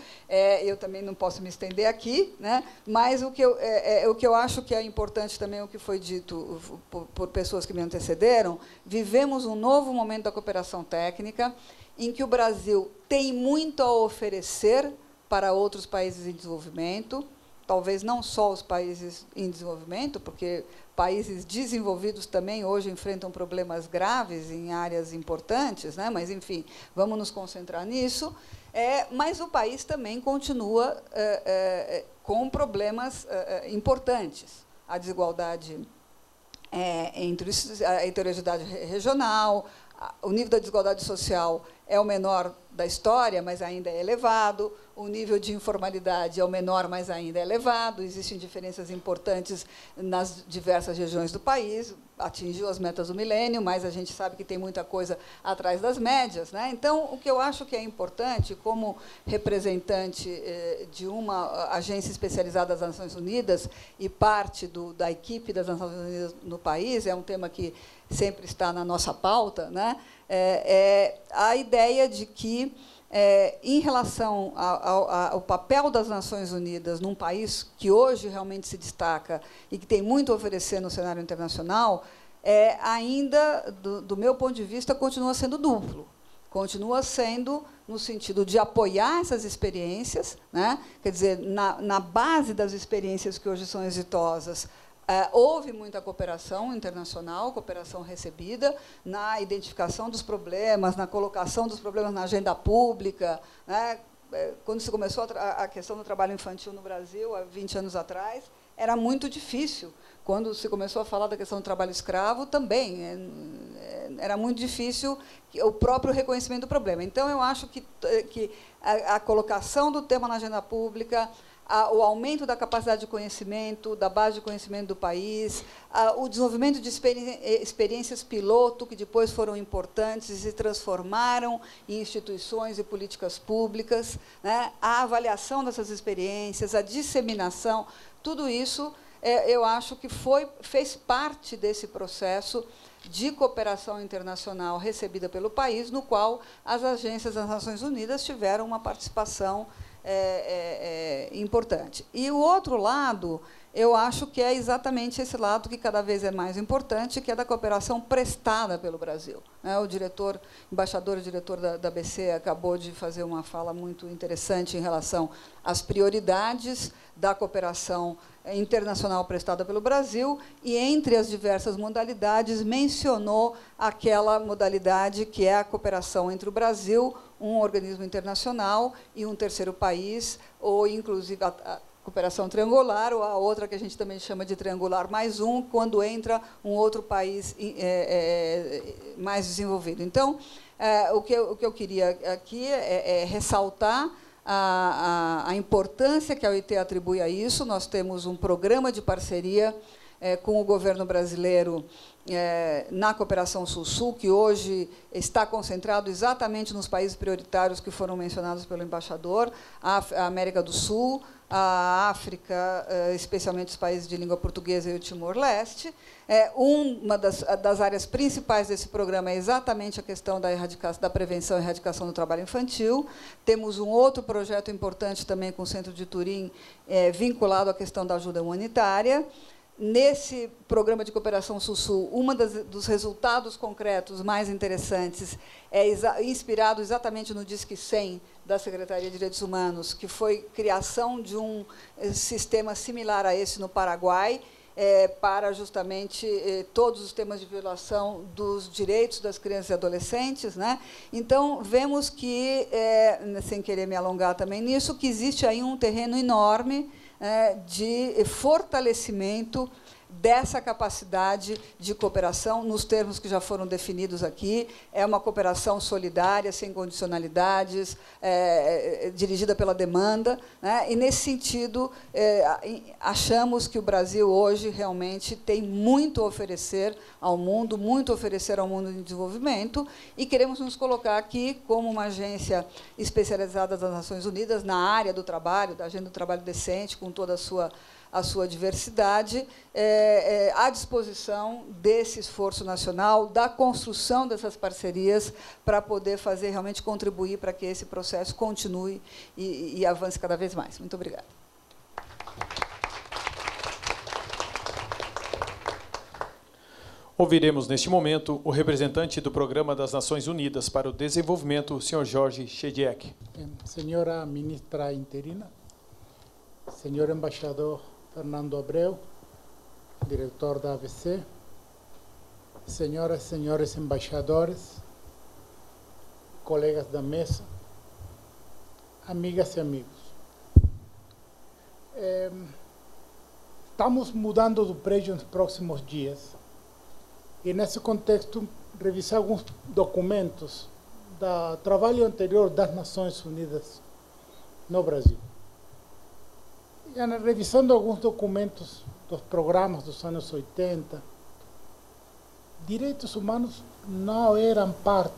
Eu também não posso me estender aqui, né? Mas o que eu acho que é importante também, o que foi dito por pessoas que me antecederam, vivemos um novo momento da cooperação técnica, em que o Brasil tem muito a oferecer para outros países em desenvolvimento, talvez não só os países em desenvolvimento, porque países desenvolvidos também hoje enfrentam problemas graves em áreas importantes, né? Mas, enfim, vamos nos concentrar nisso. Mas o país também continua com problemas importantes. A desigualdade a heterogeneidade regional, o nível da desigualdade social é o menor da história, mas ainda é elevado. O nível de informalidade é o menor, mas ainda é elevado. Existem diferenças importantes nas diversas regiões do país. Atingiu as metas do milênio, mas a gente sabe que tem muita coisa atrás das médias, né? Então, o que eu acho que é importante, como representante de uma agência especializada das Nações Unidas e parte da equipe das Nações Unidas no país, é um tema que sempre está na nossa pauta, né? A ideia de que, em relação ao papel das Nações Unidas num país que hoje realmente se destaca e que tem muito a oferecer no cenário internacional, ainda, do meu ponto de vista, continua sendo duplo. Continua sendo no sentido de apoiar essas experiências, né? Quer dizer, na base das experiências que hoje são exitosas, houve muita cooperação internacional, cooperação recebida, na identificação dos problemas, na colocação dos problemas na agenda pública, né? Quando se começou a questão do trabalho infantil no Brasil, há 20 anos atrás, era muito difícil. Quando se começou a falar da questão do trabalho escravo, também era muito difícil o próprio reconhecimento do problema. Então, eu acho que a colocação do tema na agenda pública, o aumento da capacidade de conhecimento, da base de conhecimento do país, o desenvolvimento de experiências piloto, que depois foram importantes e se transformaram em instituições e políticas públicas, né? A avaliação dessas experiências, a disseminação, tudo isso, eu acho que fez parte desse processo de cooperação internacional recebida pelo país, no qual as agências das Nações Unidas tiveram uma participação importante. E o outro lado eu acho que é exatamente esse lado que cada vez é mais importante, que é da cooperação prestada pelo Brasil. O diretor, embaixador e diretor da ABC acabou de fazer uma fala muito interessante em relação às prioridades da cooperação internacional prestada pelo Brasil e, entre as diversas modalidades, mencionou aquela modalidade que é a cooperação entre o Brasil, um organismo internacional e um terceiro país, ou, inclusive, a cooperação triangular, ou a outra que a gente também chama de triangular mais um, quando entra um outro país mais desenvolvido. Então, o que eu queria aqui é ressaltar a importância que a OIT atribui a isso. Nós temos um programa de parceria com o governo brasileiro na cooperação Sul-Sul, que hoje está concentrado exatamente nos países prioritários que foram mencionados pelo embaixador, a América do Sul, a África, especialmente os países de língua portuguesa e o Timor-Leste. Uma das áreas principais desse programa é exatamente a questão da prevenção e erradicação do trabalho infantil. Temos um outro projeto importante também com o Centro de Turim, vinculado à questão da ajuda humanitária. Nesse programa de cooperação Sul-Sul, um dos resultados concretos mais interessantes é inspirado exatamente no Disque 100 da Secretaria de Direitos Humanos, que foi criação de um sistema similar a esse no Paraguai, para justamente todos os temas de violação dos direitos das crianças e adolescentes, né? Então, vemos que, sem querer me alongar também nisso, que existe aí um terreno enorme de fortalecimento dessa capacidade de cooperação, nos termos que já foram definidos aqui. É uma cooperação solidária, sem condicionalidades, dirigida pela demanda, né? E, nesse sentido, achamos que o Brasil hoje realmente tem muito a oferecer ao mundo, em desenvolvimento, e queremos nos colocar aqui como uma agência especializada das Nações Unidas na área do trabalho, da agenda do trabalho decente, com toda a sua diversidade, à disposição desse esforço nacional, da construção dessas parcerias, para poder fazer realmente contribuir para que esse processo continue e avance cada vez mais. Muito obrigada. Ouviremos, neste momento, o representante do Programa das Nações Unidas para o Desenvolvimento, o Sr. Jorge Chediek. Senhora ministra interina, senhor embaixador Fernando Abreu, diretor da ABC, senhoras e senhores embaixadores, colegas da mesa, amigas e amigos. Estamos mudando do prédio nos próximos dias e, nesse contexto, revisar alguns documentos do trabalho anterior das Nações Unidas no Brasil. Revisando alguns documentos dos programas dos anos 80, direitos humanos não eram parte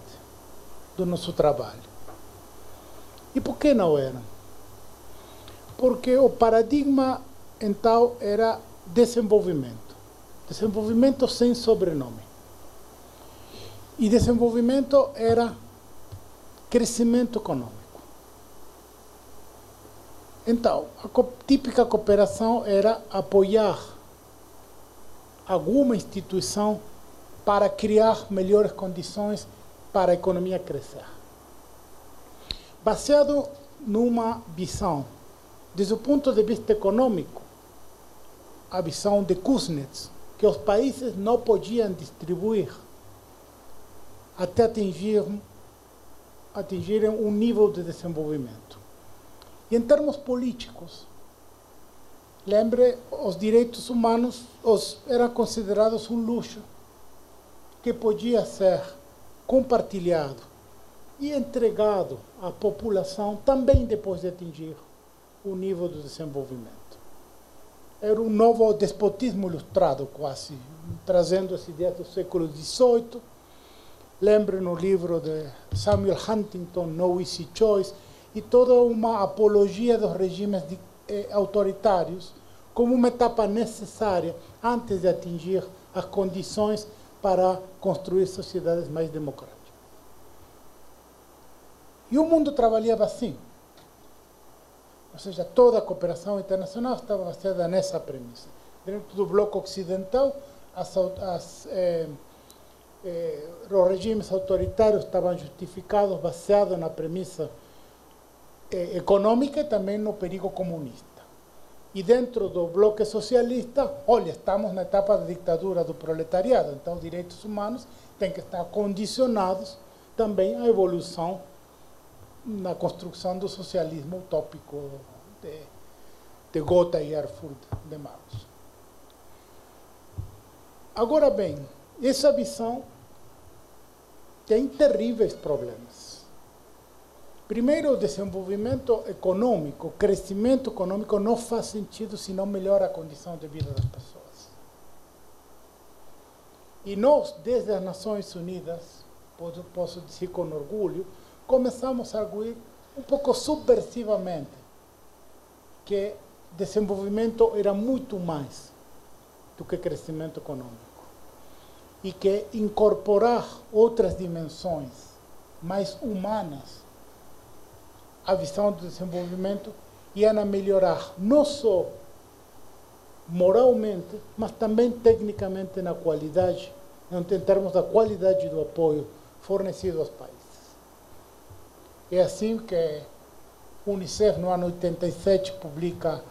do nosso trabalho. E por que não eram? Porque o paradigma, então, era desenvolvimento. Desenvolvimento sem sobrenome. E desenvolvimento era crescimento econômico. Então, a típica cooperação era apoiar alguma instituição para criar melhores condições para a economia crescer. Baseado numa visão, desde o ponto de vista econômico, a visão de Kuznets, que os países não podiam distribuir até atingirem um nível de desenvolvimento. E em termos políticos, lembre, os direitos humanos eram considerados um luxo que podia ser compartilhado e entregado à população também depois de atingir o nível do desenvolvimento. Era um novo despotismo ilustrado, quase, trazendo as ideias do século XVIII. Lembre no livro de Samuel Huntington, No Easy Choice, e toda uma apologia dos regimes autoritários como uma etapa necessária antes de atingir as condições para construir sociedades mais democráticas. E o mundo trabalhava assim. Ou seja, toda a cooperação internacional estava baseada nessa premissa. Dentro do bloco ocidental, os regimes autoritários estavam justificados baseados na premissa econômica e também no perigo comunista. E dentro do bloco socialista, olha, estamos na etapa da ditadura do proletariado, então os direitos humanos têm que estar condicionados também à evolução na construção do socialismo utópico de Gotha e Erfurt de Marx. Agora bem, essa visão tem terríveis problemas. Primeiro, o desenvolvimento econômico, o crescimento econômico não faz sentido se não melhora a condição de vida das pessoas. E nós, desde as Nações Unidas, posso dizer com orgulho, começamos a arguir um pouco subversivamente que desenvolvimento era muito mais do que crescimento econômico e que incorporar outras dimensões mais humanas à visão do desenvolvimento ia melhorar não só moralmente, mas também tecnicamente na qualidade, em termos da qualidade do apoio fornecido aos países. É assim que o UNICEF, no ano 87, publica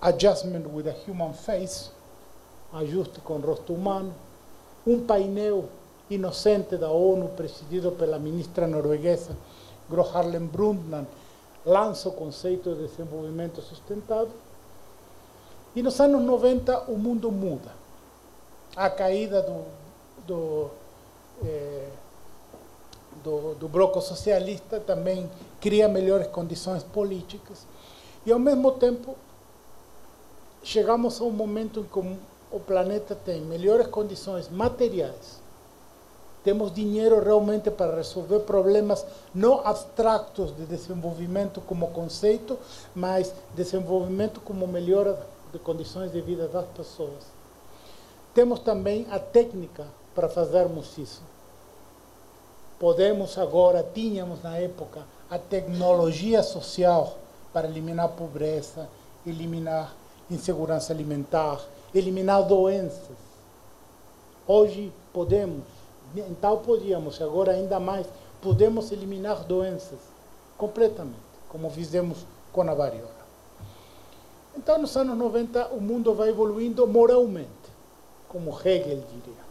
Adjustment with a Human Face, ajuste com rosto humano, um painel inocente da ONU, presidido pela ministra norueguesa Gro Harlem Brundtland, lança o conceito de desenvolvimento sustentável. E nos anos 90 o mundo muda. A caída do bloco socialista também cria melhores condições políticas e, ao mesmo tempo, chegamos a um momento em que o planeta tem melhores condições materiais, temos dinheiro realmente para resolver problemas não abstratos de desenvolvimento como conceito, mas desenvolvimento como melhora de condições de vida das pessoas. Temos também a técnica para fazermos isso. Podemos agora, tínhamos na época, a tecnologia social para eliminar pobreza, eliminar insegurança alimentar, eliminar doenças. Hoje podemos, então podíamos, agora ainda mais, podemos eliminar doenças completamente, como fizemos com a varíola. Então, nos anos 90, o mundo vai evoluindo moralmente, como Hegel diria.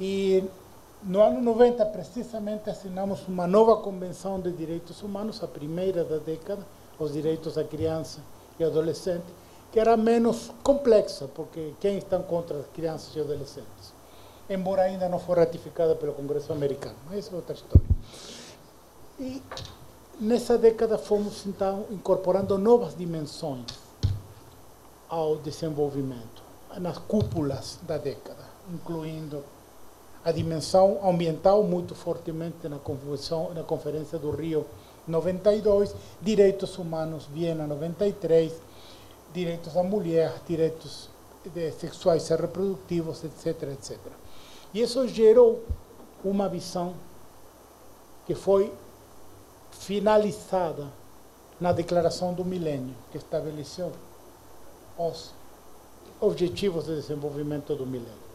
E no ano 90, precisamente, assinamos uma nova Convenção de Direitos Humanos, a primeira da década, os direitos da criança e adolescente, que era menos complexa, porque quem está contra as crianças e adolescentes? Embora ainda não foi ratificada pelo Congresso americano, mas essa é outra história. E nessa década fomos, então, incorporando novas dimensões ao desenvolvimento, nas cúpulas da década, incluindo a dimensão ambiental muito fortemente na Conferência do Rio 92, direitos humanos Viena 93, direitos da mulher, direitos sexuais e reprodutivos, etc., etc. E isso gerou uma visão que foi finalizada na Declaração do Milênio, que estabeleceu os Objetivos de Desenvolvimento do Milênio.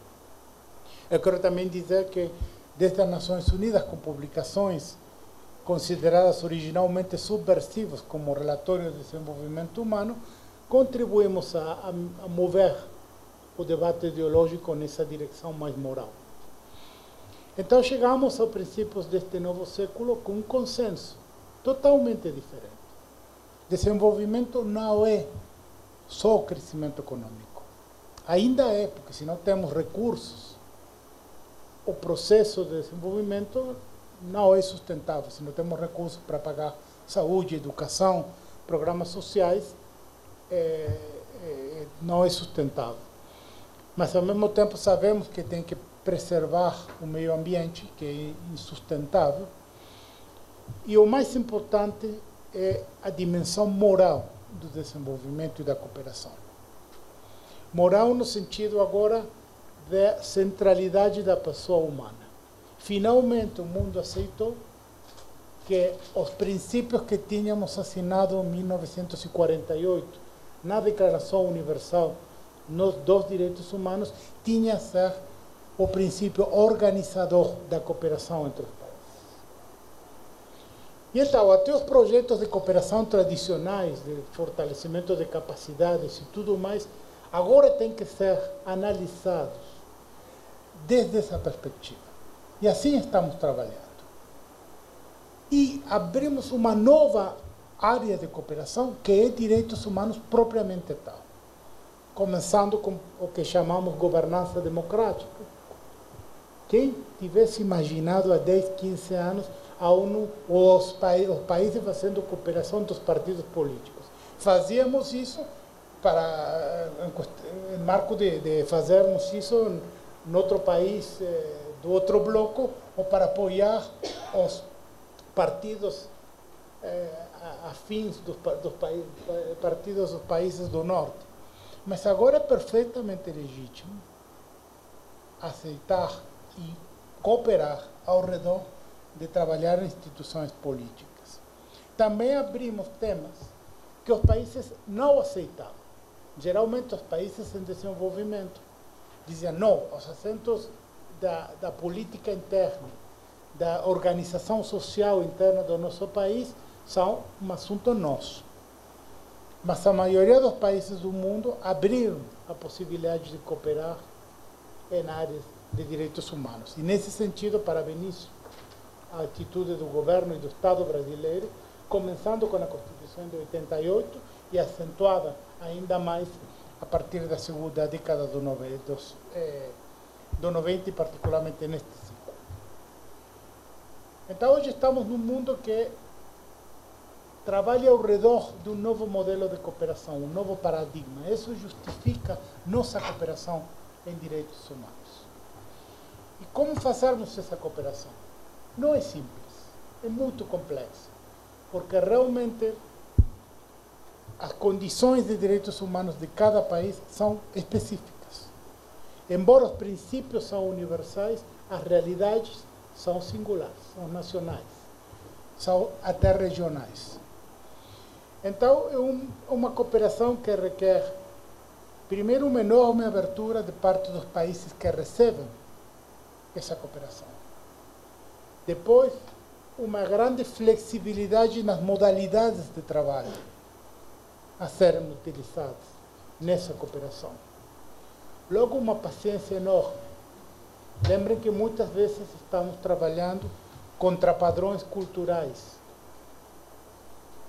Eu quero também dizer que, desde as Nações Unidas, com publicações consideradas originalmente subversivas, como o Relatório de Desenvolvimento Humano, contribuímos a mover o debate ideológico nessa direção mais moral. Então, chegamos aos princípios deste novo século com um consenso totalmente diferente. Desenvolvimento não é só o crescimento econômico. Ainda é, porque se não temos recursos, o processo de desenvolvimento não é sustentável, se não temos recursos para pagar saúde, educação, programas sociais, não é sustentável. Mas, ao mesmo tempo, sabemos que tem que preservar o meio ambiente, que é insustentável. E o mais importante é a dimensão moral do desenvolvimento e da cooperação. Moral no sentido agora da centralidade da pessoa humana. Finalmente, o mundo aceitou que os princípios que tínhamos assinado em 1948 na Declaração Universal dos Direitos Humanos tinha a ser o princípio organizador da cooperação entre os países. E então, até os projetos de cooperação tradicionais, de fortalecimento de capacidades e tudo mais, agora têm que ser analisados desde essa perspectiva. E assim estamos trabalhando. E abrimos uma nova área de cooperação, que é direitos humanos propriamente tal. Começando com o que chamamos governança democrática. Quem tivesse imaginado há 10, 15 anos a ONU ou os países fazendo cooperação dos partidos políticos? Fazíamos isso para, em marco de fazermos isso em outro país do outro bloco, ou para apoiar os partidos afins dos países do norte. Mas agora é perfeitamente legítimo aceitar e cooperar ao redor de trabalhar em instituições políticas. Também abrimos temas que os países não aceitavam. Geralmente os países em desenvolvimento diziam não aos assentos da política interna, da organização social interna do nosso país, são um assunto nosso. Mas a maioria dos países do mundo abriram a possibilidade de cooperar em áreas de direitos humanos. E nesse sentido, parabenizo a atitude do governo e do Estado brasileiro, começando com a Constituição de 88 e acentuada ainda mais a partir da segunda década do 90 e particularmente neste século. Então, hoje estamos num mundo que trabalha ao redor de um novo modelo de cooperação, um novo paradigma. Isso justifica nossa cooperação em direitos humanos. E como fazermos essa cooperação? Não é simples, é muito complexa, porque realmente as condições de direitos humanos de cada país são específicas. Embora os princípios são universais, as realidades são singulares, são nacionais, são até regionais. Então, é uma cooperação que requer, primeiro, uma enorme abertura de parte dos países que recebem essa cooperação. Depois, uma grande flexibilidade nas modalidades de trabalho a serem utilizadas nessa cooperação. Logo, uma paciência enorme. Lembrem que muitas vezes estamos trabalhando contra padrões culturais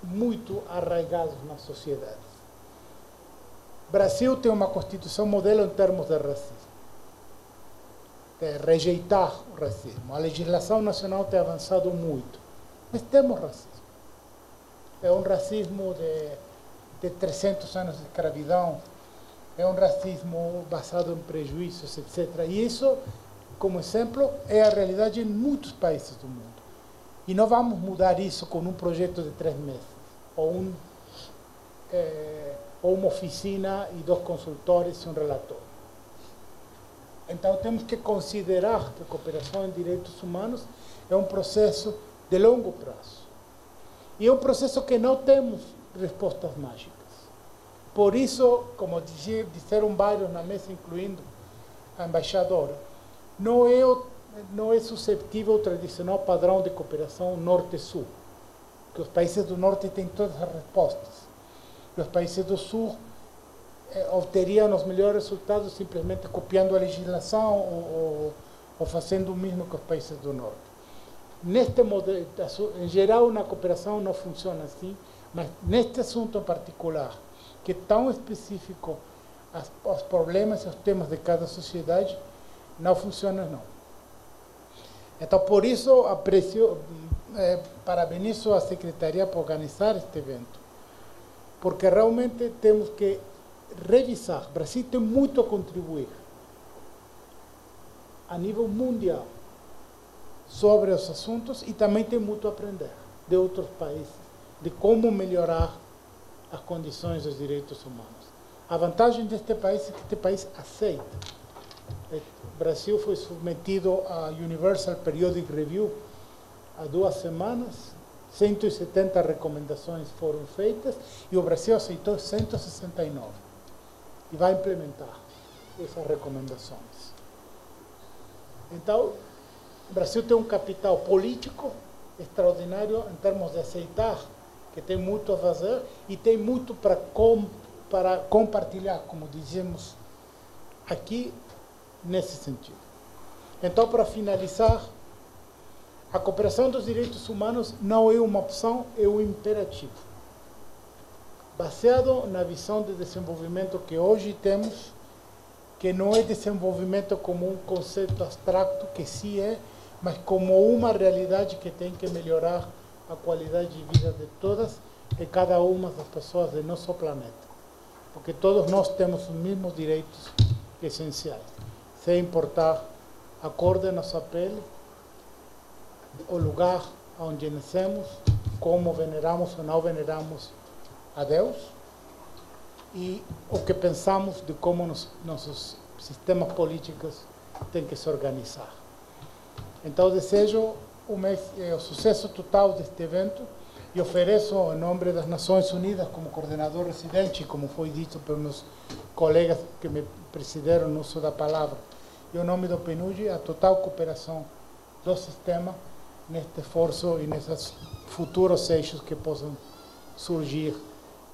muito arraigados na sociedade. O Brasil tem uma Constituição modelo em termos de racismo, de rejeitar o racismo. A legislação nacional tem avançado muito, mas temos racismo. É um racismo de 300 anos de escravidão, é um racismo baseado em prejuízos, etc. E isso, como exemplo, é a realidade em muitos países do mundo. E não vamos mudar isso com um projeto de 3 meses, ou uma oficina e 2 consultores e um relator. Então, temos que considerar que a cooperação em direitos humanos é um processo de longo prazo. E é um processo que não temos respostas mágicas. Por isso, como disseram vários na mesa, incluindo a embaixadora, não é susceptível ao tradicional padrão de cooperação norte-sul, que os países do norte têm todas as respostas. E os países do sul obteriam os melhores resultados simplesmente copiando a legislação ou fazendo o mesmo que os países do norte. Neste modelo, em geral, na cooperação não funciona assim, mas neste assunto em particular, que é tão específico aos problemas e aos temas de cada sociedade, não funciona, não. Então, por isso, parabenizo a Secretaria por organizar este evento, porque realmente temos que revisar. O Brasil tem muito a contribuir a nível mundial sobre os assuntos e também tem muito a aprender de outros países, de como melhorar as condições dos direitos humanos. A vantagem deste país é que este país aceita. O Brasil foi submetido à Universal Periodic Review há 2 semanas 170 recomendações foram feitas e o Brasil aceitou 169 e vai implementar essas recomendações. Então, o Brasil tem um capital político extraordinário em termos de aceitar que tem muito a fazer e tem muito para compartilhar, como dizemos aqui, nesse sentido. Então, para finalizar, a cooperação dos direitos humanos não é uma opção, é um imperativo. Baseado na visão de desenvolvimento que hoje temos, que não é desenvolvimento como um conceito abstrato, que sim é, mas como uma realidade que tem que melhorar a qualidade de vida de todas e cada uma das pessoas do nosso planeta. Porque todos nós temos os mesmos direitos essenciais, sem importar a cor da nossa pele, o lugar onde nascemos, como veneramos ou não veneramos a Deus e o que pensamos de como nossos sistemas políticos têm que se organizar. Então, desejo o sucesso total deste evento e ofereço, em nome das Nações Unidas, como coordenador residente, como foi dito pelos meus colegas que me precederam no uso da palavra, e em nome do PNUD, a total cooperação do sistema neste esforço e nesses futuros eixos que possam surgir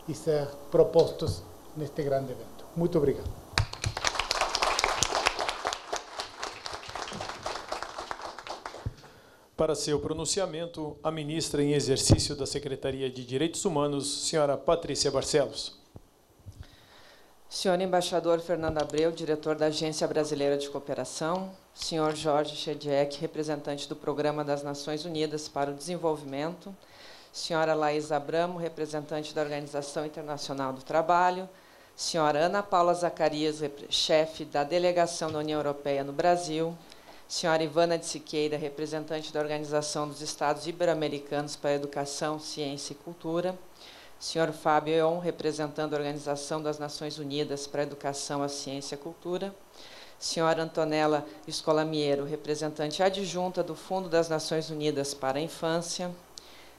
e ser propostos neste grande evento. Muito obrigado. Para seu pronunciamento, a ministra em exercício da Secretaria de Direitos Humanos, senhora Patrícia Barcelos. Senhor embaixador Fernando Abreu, diretor da Agência Brasileira de Cooperação, senhor Jorge Chediek, representante do Programa das Nações Unidas para o Desenvolvimento, senhora Laís Abramo, representante da Organização Internacional do Trabalho, senhora Ana Paula Zacarias, chefe da Delegação da União Europeia no Brasil, senhora Ivana de Siqueira, representante da Organização dos Estados Ibero-Americanos para a Educação, Ciência e Cultura, senhor Fábio Eon, representando a Organização das Nações Unidas para a Educação, a Ciência e a Cultura, senhora Antonella Scolamiero, representante adjunta do Fundo das Nações Unidas para a Infância,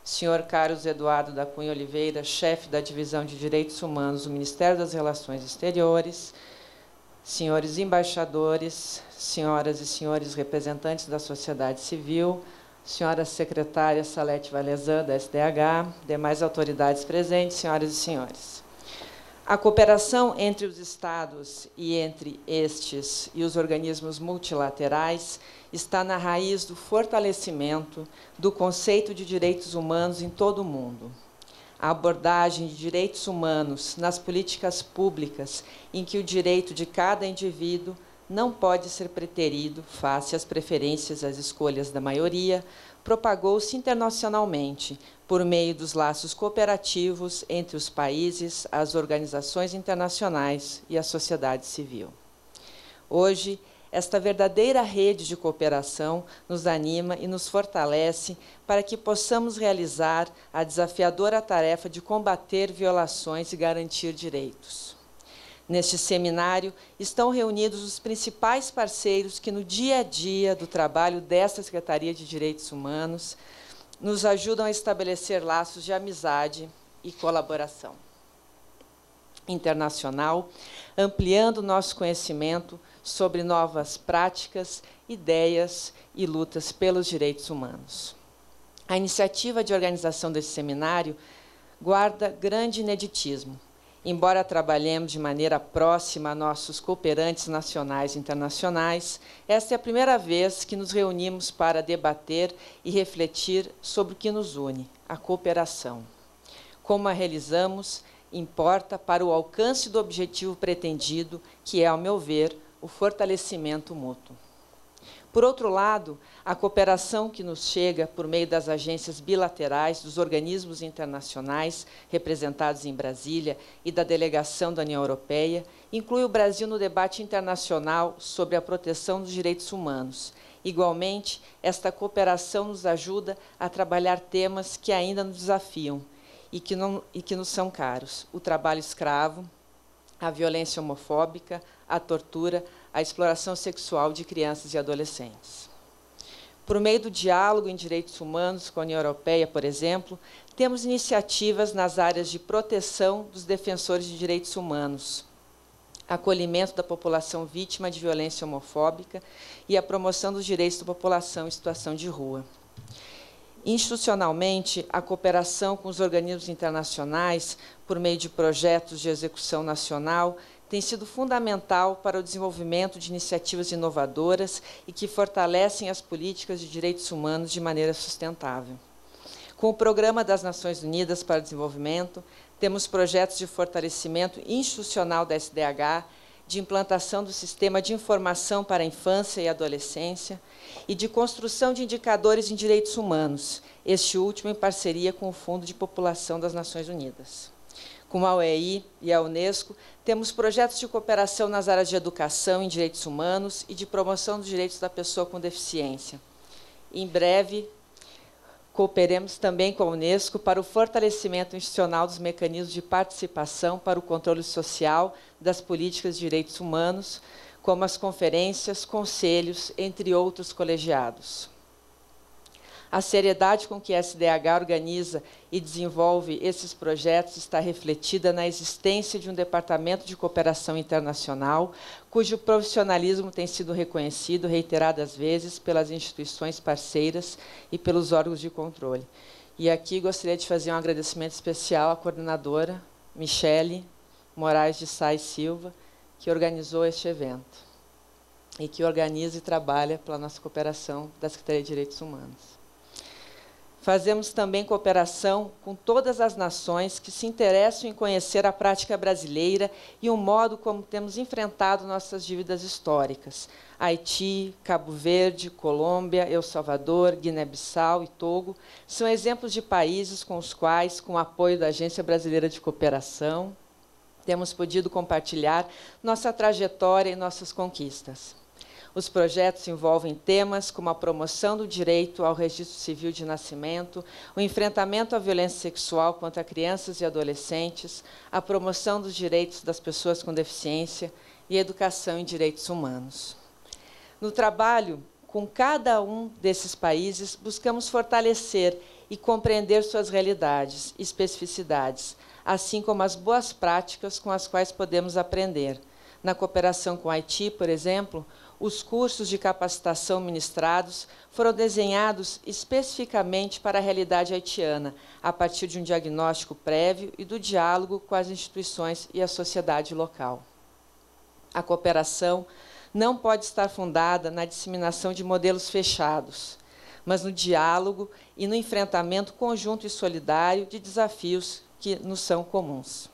senhor Carlos Eduardo da Cunha Oliveira, chefe da Divisão de Direitos Humanos do Ministério das Relações Exteriores, senhores embaixadores, senhoras e senhores representantes da sociedade civil, senhora secretária Salete Valezan, da SDH, demais autoridades presentes, senhoras e senhores. A cooperação entre os Estados e entre estes e os organismos multilaterais está na raiz do fortalecimento do conceito de direitos humanos em todo o mundo. A abordagem de direitos humanos nas políticas públicas em que o direito de cada indivíduo não pode ser preterido face às preferências e às escolhas da maioria, propagou-se internacionalmente por meio dos laços cooperativos entre os países, as organizações internacionais e a sociedade civil. Hoje, esta verdadeira rede de cooperação nos anima e nos fortalece para que possamos realizar a desafiadora tarefa de combater violações e garantir direitos. Neste seminário estão reunidos os principais parceiros que, no dia a dia do trabalho desta Secretaria de Direitos Humanos, nos ajudam a estabelecer laços de amizade e colaboração internacional, ampliando nosso conhecimento sobre novas práticas, ideias e lutas pelos direitos humanos. A iniciativa de organização desse seminário guarda grande ineditismo, embora trabalhemos de maneira próxima a nossos cooperantes nacionais e internacionais, esta é a primeira vez que nos reunimos para debater e refletir sobre o que nos une, a cooperação. Como a realizamos, importa para o alcance do objetivo pretendido, que é, ao meu ver, o fortalecimento mútuo. Por outro lado, a cooperação que nos chega por meio das agências bilaterais, dos organismos internacionais representados em Brasília e da delegação da União Europeia, inclui o Brasil no debate internacional sobre a proteção dos direitos humanos. Igualmente, esta cooperação nos ajuda a trabalhar temas que ainda nos desafiam e que nos são caros. O trabalho escravo, a violência homofóbica, a tortura, a exploração sexual de crianças e adolescentes. Por meio do diálogo em direitos humanos com a União Europeia, por exemplo, temos iniciativas nas áreas de proteção dos defensores de direitos humanos, acolhimento da população vítima de violência homofóbica e a promoção dos direitos da população em situação de rua. Institucionalmente, a cooperação com os organismos internacionais, por meio de projetos de execução nacional, tem sido fundamental para o desenvolvimento de iniciativas inovadoras e que fortalecem as políticas de direitos humanos de maneira sustentável. Com o Programa das Nações Unidas para o Desenvolvimento, temos projetos de fortalecimento institucional da SDH, de implantação do sistema de informação para a infância e adolescência e de construção de indicadores em direitos humanos, este último em parceria com o Fundo de População das Nações Unidas. Com a OEI e a Unesco, temos projetos de cooperação nas áreas de educação em direitos humanos e de promoção dos direitos da pessoa com deficiência. Em breve, cooperemos também com a Unesco para o fortalecimento institucional dos mecanismos de participação para o controle social das políticas de direitos humanos, como as conferências, conselhos, entre outros colegiados. A seriedade com que a SDH organiza e desenvolve esses projetos está refletida na existência de um Departamento de Cooperação Internacional, cujo profissionalismo tem sido reconhecido reiteradas vezes pelas instituições parceiras e pelos órgãos de controle. E aqui gostaria de fazer um agradecimento especial à coordenadora Michele Moraes de Sá e Silva, que organizou este evento e que organiza e trabalha pela nossa cooperação da Secretaria de Direitos Humanos. Fazemos também cooperação com todas as nações que se interessam em conhecer a prática brasileira e o modo como temos enfrentado nossas dívidas históricas. Haiti, Cabo Verde, Colômbia, El Salvador, Guiné-Bissau e Togo são exemplos de países com os quais, com o apoio da Agência Brasileira de Cooperação, temos podido compartilhar nossa trajetória e nossas conquistas. Os projetos envolvem temas como a promoção do direito ao registro civil de nascimento, o enfrentamento à violência sexual contra crianças e adolescentes, a promoção dos direitos das pessoas com deficiência e a educação em direitos humanos. No trabalho com cada um desses países, buscamos fortalecer e compreender suas realidades e especificidades, assim como as boas práticas com as quais podemos aprender. Na cooperação com o Haiti, por exemplo, os cursos de capacitação ministrados foram desenhados especificamente para a realidade haitiana, a partir de um diagnóstico prévio e do diálogo com as instituições e a sociedade local. A cooperação não pode estar fundada na disseminação de modelos fechados, mas no diálogo e no enfrentamento conjunto e solidário de desafios que nos são comuns.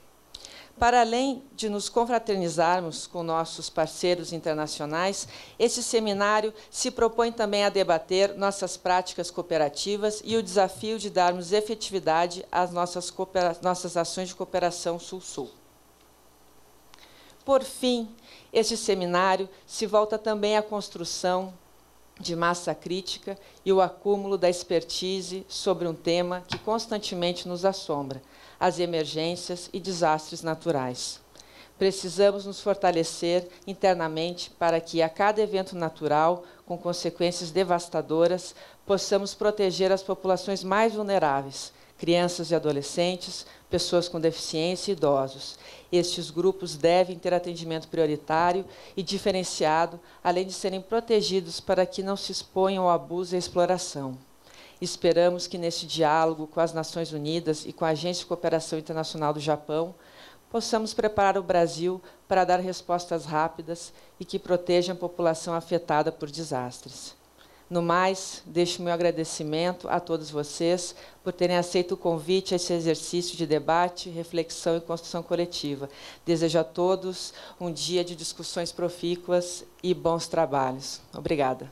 Para além de nos confraternizarmos com nossos parceiros internacionais, este seminário se propõe também a debater nossas práticas cooperativas e o desafio de darmos efetividade às nossas ações de cooperação Sul-Sul. Por fim, este seminário se volta também à construção de massa crítica e o acúmulo da expertise sobre um tema que constantemente nos assombra: as emergências e desastres naturais. Precisamos nos fortalecer internamente para que, a cada evento natural, com consequências devastadoras, possamos proteger as populações mais vulneráveis, crianças e adolescentes, pessoas com deficiência e idosos. Estes grupos devem ter atendimento prioritário e diferenciado, além de serem protegidos para que não se exponham ao abuso e à exploração. Esperamos que, neste diálogo com as Nações Unidas e com a Agência de Cooperação Internacional do Japão, possamos preparar o Brasil para dar respostas rápidas e que protejam a população afetada por desastres. No mais, deixo meu agradecimento a todos vocês por terem aceito o convite a esse exercício de debate, reflexão e construção coletiva. Desejo a todos um dia de discussões profícuas e bons trabalhos. Obrigada.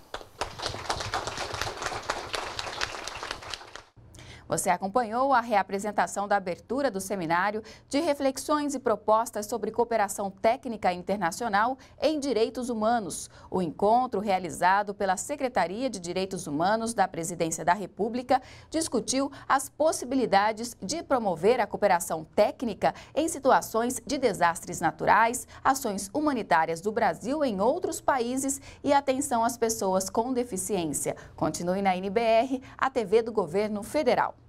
Você acompanhou a reapresentação da abertura do seminário de reflexões e propostas sobre cooperação técnica internacional em direitos humanos. O encontro, realizado pela Secretaria de Direitos Humanos da Presidência da República, discutiu as possibilidades de promover a cooperação técnica em situações de desastres naturais, ações humanitárias do Brasil em outros países e atenção às pessoas com deficiência. Continue na NBR, a TV do Governo Federal.